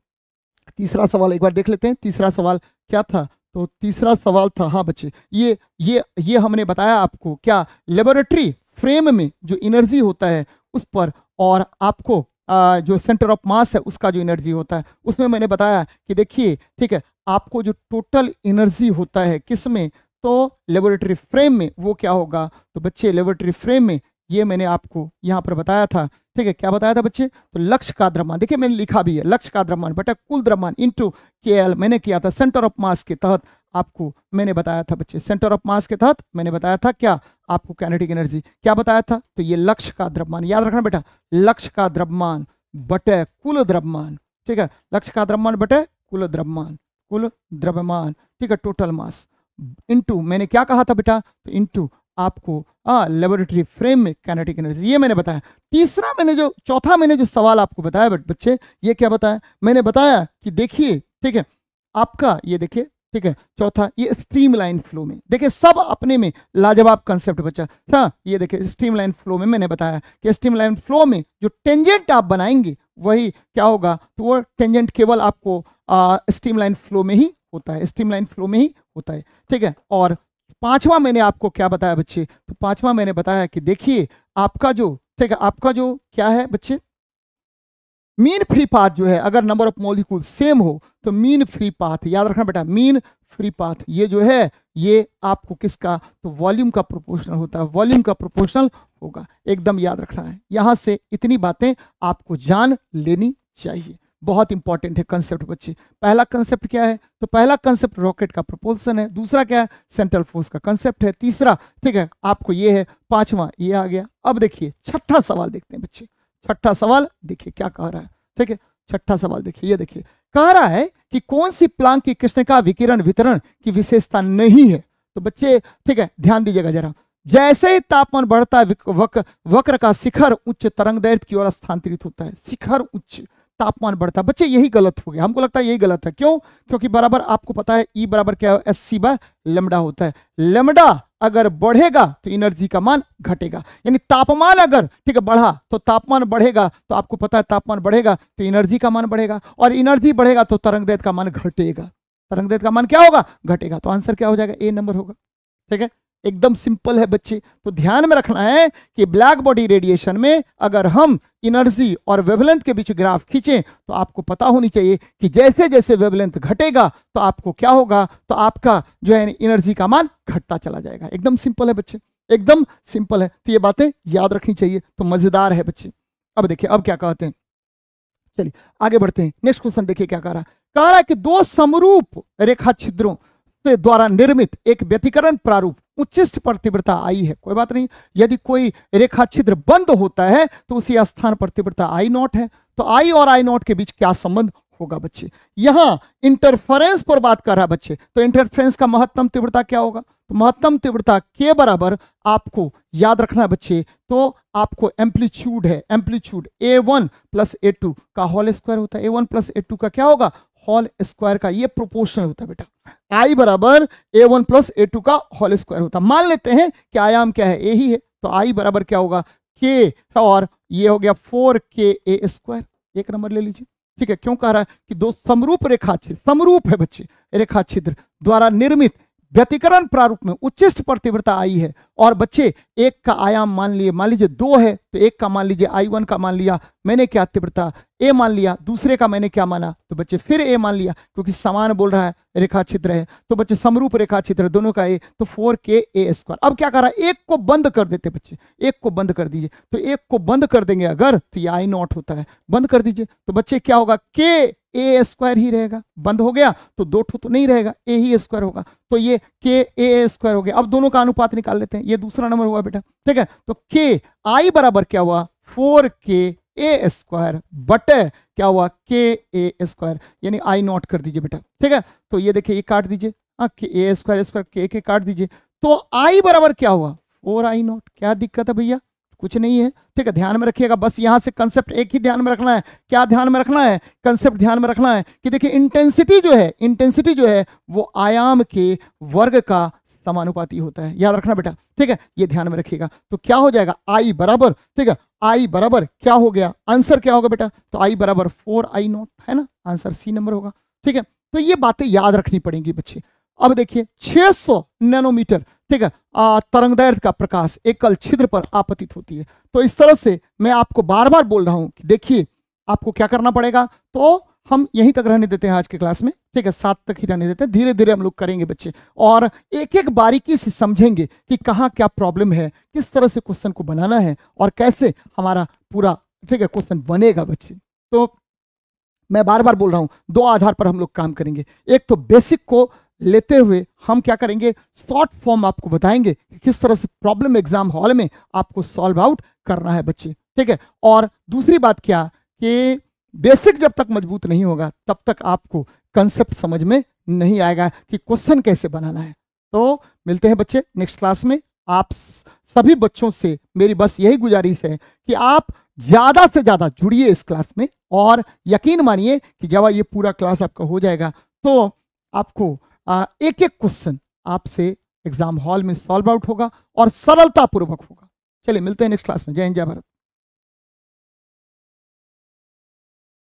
तीसरा सवाल एक बार देख लेते हैं, तीसरा सवाल क्या था, तो तीसरा सवाल था हाँ बच्चे ये हमने बताया आपको क्या लेबोरेटरी फ्रेम में जो एनर्जी होता है उस पर, और आपको जो सेंटर ऑफ मास है उसका जो एनर्जी होता है उसमें मैंने बताया कि देखिए आपको जो टोटल एनर्जी होता है किसमें, तो लेबोरेटरी फ्रेम में वो क्या होगा, तो बच्चे लेबोरेटरी फ्रेम में ये मैंने आपको यहाँ पर बताया था क्या बताया था बच्चे, तो लक्ष्य का द्रव्यमान, देखिए मैंने लिखा भी है लक्ष्य का द्रव्यमान बटा कुल द्रव्यमान इंटू KL मैंने किया था सेंटर ऑफ मास के तहत, आपको मैंने बताया था बच्चे सेंटर ऑफ मास के तहत मैंने बताया था क्या आपको काइनेटिक एनर्जी क्या बताया था, तो ये लक्ष्य का द्रव्यमान, याद रखना बेटा, लक्ष्य का द्रव्यमान बटे कुल द्रव्यमान लक्ष्य का द्रव्यमान बटे कुल द्रव्यमान ठीक है, टोटल मास इनटू, मैंने क्या कहा था बेटा, तो इनटू आपको लेबोरेटरी फ्रेम में काइनेटिक एनर्जी, ये मैंने बताया। तीसरा मैंने जो चौथा मैंने जो सवाल आपको बताया बच्चे, ये क्या बताया, मैंने बताया कि देखिए ठीक है आपका ये देखिए ठीक है चौथा, ये स्ट्रीमलाइन फ्लो में देखिए सब अपने में लाजवाब कंसेप्ट बच्चा। हाँ ये देखिए स्ट्रीमलाइन फ्लो में मैंने बताया कि स्ट्रीमलाइन फ्लो में जो टेंजेंट आप बनाएंगे वही क्या होगा, तो वो टेंजेंट केवल आपको स्ट्रीमलाइन फ्लो में ही होता है, स्ट्रीमलाइन फ्लो में ही होता है ठीक है। और पांचवा मैंने आपको क्या बताया बच्चे, तो पांचवा मैंने बताया कि देखिए आपका जो ठीक है आपका जो क्या है बच्चे, मीन फ्री पाथ जो है, अगर नंबर ऑफ मॉलिक्यूल सेम हो तो मीन फ्री पाथ, याद रखना बेटा मीन फ्री पाथ ये जो है ये आपको किसका, तो वॉल्यूम का प्रोपोर्शनल होता है, वॉल्यूम का प्रोपोर्शनल होगा, एकदम याद रखना है। यहाँ से इतनी बातें आपको जान लेनी चाहिए, बहुत इंपॉर्टेंट है कंसेप्ट बच्चे। पहला कंसेप्ट क्या है, तो पहला कंसेप्ट रॉकेट का प्रोपल्शन है, दूसरा क्या है सेंट्रल फोर्स का कंसेप्ट है, तीसरा ठीक है आपको ये है, पांचवा ये आ गया। अब देखिए छठा सवाल देखते हैं बच्चे, छठा सवाल देखिए क्या कह रहा है ठीक है, छठा सवाल देखिए, ये देखिए कह रहा है कि कौन सी प्लांक की कृष्णिका विकिरण वितरण की विशेषता नहीं है। तो बच्चे ठीक है ध्यान दीजिएगा जरा, जैसे ही तापमान बढ़ता है वक्र का शिखर उच्च तरंग दैर्ध्य की ओर स्थानांतरित होता है, शिखर उच्च तापमान बढ़ता है बच्चे, यही गलत हो गया, हमको लगता है यही गलत है, क्यों, क्योंकि बराबर आपको पता है ई बराबर क्या है, एस सी बाय लैम्डा होता है, लैम्डा अगर बढ़ेगा तो एनर्जी का मान घटेगा, यानी तापमान अगर ठीक है बढ़ा तो तापमान बढ़ेगा, तो आपको पता है तापमान बढ़ेगा तो एनर्जी का मान बढ़ेगा, और एनर्जी बढ़ेगा तो तरंगदैर्ध्य का मान घटेगा, तरंगदैर्ध्य का मान क्या होगा, घटेगा। तो आंसर क्या हो जाएगा, ए नंबर होगा ठीक है, एकदम सिंपल है बच्चे। तो ध्यान में रखना है कि ब्लैक बॉडी रेडिएशन में अगर हम एनर्जी और वेवलेंथ के बीच ग्राफ खींचें तो आपको पता होनी चाहिए कि जैसे जैसे वेवलेंथ घटेगा तो आपको क्या होगा, तो आपका जो है एनर्जी का मान घटता चला जाएगा, एकदम सिंपल है बच्चे, एकदम सिंपल है। तो ये बातें याद रखनी चाहिए, तो मजेदार है बच्चे। अब देखिए अब क्या कहते हैं, चलिए आगे बढ़ते हैं, नेक्स्ट क्वेश्चन देखिए क्या कह रहा है कि दो समरूप रेखा छिद्रों के द्वारा निर्मित एक व्यतिकरण प्रारूप उच्चिष्ट पर तीव्रता आई है, कोई बात नहीं, यदि कोई रेखा छिद्र बंद होता है तो उसी स्थान पर तीव्रता आई नॉट है, तो आई और आई नॉट के बीच क्या संबंध होगा बच्चे। यहां इंटरफेरेंस पर बात कर रहा है बच्चे, तो इंटरफेरेंस का महत्तम तीव्रता क्या होगा, तो महत्तम तीव्रता के बराबर आपको याद रखना है बच्चे, तो आपको एम्पलीट्यूड है, एम्पलीट्यूड a1 प्लस a2 का होल स्क्वायर होता है, a1 प्लस a2 का क्या होगा, होल स्क्वायर का ये प्रोपोर्शनल होता है बेटा, i बराबर a1 प्लस a2 का होल स्क्वायर होता है। मान लेते हैं कि आयाम क्या है, a ही है, तो i बराबर क्या होगा k, और ये हो गया 4ka स्क्वायर, एक नंबर ले लीजिए ठीक है। क्यों कह रहा है कि दो समरूप रेखा छिद्र, समरूप है बच्चे, रेखा छिद्र द्वारा निर्मित व्यतिकरण प्रारूप में उच्चिष्ट पर तीव्रता आई है, और बच्चे एक का आयाम मान लीजिए दो है, तो एक का मान लीजिए I1 का मान लिया मैंने क्या तीव्रता A मान लिया, दूसरे का मैंने क्या माना, तो बच्चे फिर A मान लिया, क्योंकि समान बोल रहा है रेखा छिद्र है, तो बच्चे समरूप रेखा छिद्र दोनों का A, तो 4ka स्क्वायर। अब क्या कर रहा है, एक को बंद कर देते बच्चे, एक को बंद कर दीजिए, तो एक को बंद कर देंगे अगर तो ये आई नॉट होता है, बंद कर दीजिए तो बच्चे क्या होगा, k a स्क्वायर ही रहेगा, बंद हो गया तो दो ठो तो नहीं रहेगा, a ही स्क्वायर होगा, तो ये k a स्क्वायर हो गया। अब दोनों का अनुपात निकाल लेते हैं, ये दूसरा नंबर हुआ बेटा ठीक है, तो k i बराबर क्या हुआ 4ka स्क्वायर बटे क्या हुआ k a स्क्वायर, यानी i नॉट कर दीजिए बेटा ठीक है, तो ये देखिए ये काट दीजिए, k a स्क्वायर k काट दीजिए, तो i बराबर क्या हुआ 4i नॉट, क्या दिक्कत है भैया, कुछ नहीं है ठीक है। ध्यान में रखिएगा बस, यहाँ से कंसेप्ट एक ही ध्यान में रखना है, क्या ध्यान में रखना है, कंसेप्ट ध्यान में रखना है कि देखिए इंटेंसिटी जो है वो आयाम के वर्ग का समानुपाती होता है, याद रखना बेटा ठीक है, ये ध्यान में रखिएगा। तो क्या हो जाएगा आई बराबर ठीक है, आई बराबर क्या हो गया, आंसर क्या होगा बेटा, तो आई बराबर 4i नॉट है ना, आंसर सी नंबर होगा ठीक है। तो ये बातें याद रखनी पड़ेंगी बच्चे। अब देखिए 600 नैनोमीटर ठीक है तरंगदैर्ध्य का प्रकाश एकल छिद्र पर आपतित होती है, तो इस तरह से मैं आपको बार बार बोल रहा हूं कि देखिए आपको क्या करना पड़ेगा, तो हम यहीं तक रहने देते हैं आज के क्लास में ठीक है, 7 तक ही रहने देते हैं, धीरे धीरे हम लोग करेंगे बच्चे, और एक एक बारीकी से समझेंगे कि कहाँ क्या प्रॉब्लम है, किस तरह से क्वेश्चन को बनाना है, और कैसे हमारा पूरा ठीक है क्वेश्चन बनेगा बच्चे। तो मैं बार बार बोल रहा हूँ, दो आधार पर हम लोग काम करेंगे, एक तो बेसिक को लेते हुए हम क्या करेंगे, शॉर्ट फॉर्म आपको बताएंगे कि किस तरह से प्रॉब्लम एग्जाम हॉल में आपको सॉल्व आउट करना है बच्चे ठीक है। और दूसरी बात क्या कि बेसिक जब तक मजबूत नहीं होगा तब तक आपको कंसेप्ट समझ में नहीं आएगा कि क्वेश्चन कैसे बनाना है। तो मिलते हैं बच्चे नेक्स्ट क्लास में। आप सभी बच्चों से मेरी बस यही गुजारिश है कि आप ज़्यादा से ज़्यादा जुड़िए इस क्लास में, और यकीन मानिए कि जब ये पूरा क्लास आपका हो जाएगा तो आपको एक एक क्वेश्चन आपसे एग्जाम हॉल में सॉल्व आउट होगा और सरलतापूर्वक होगा। चलिए मिलते हैं नेक्स्ट क्लास में। जय हिंद, जय भारत।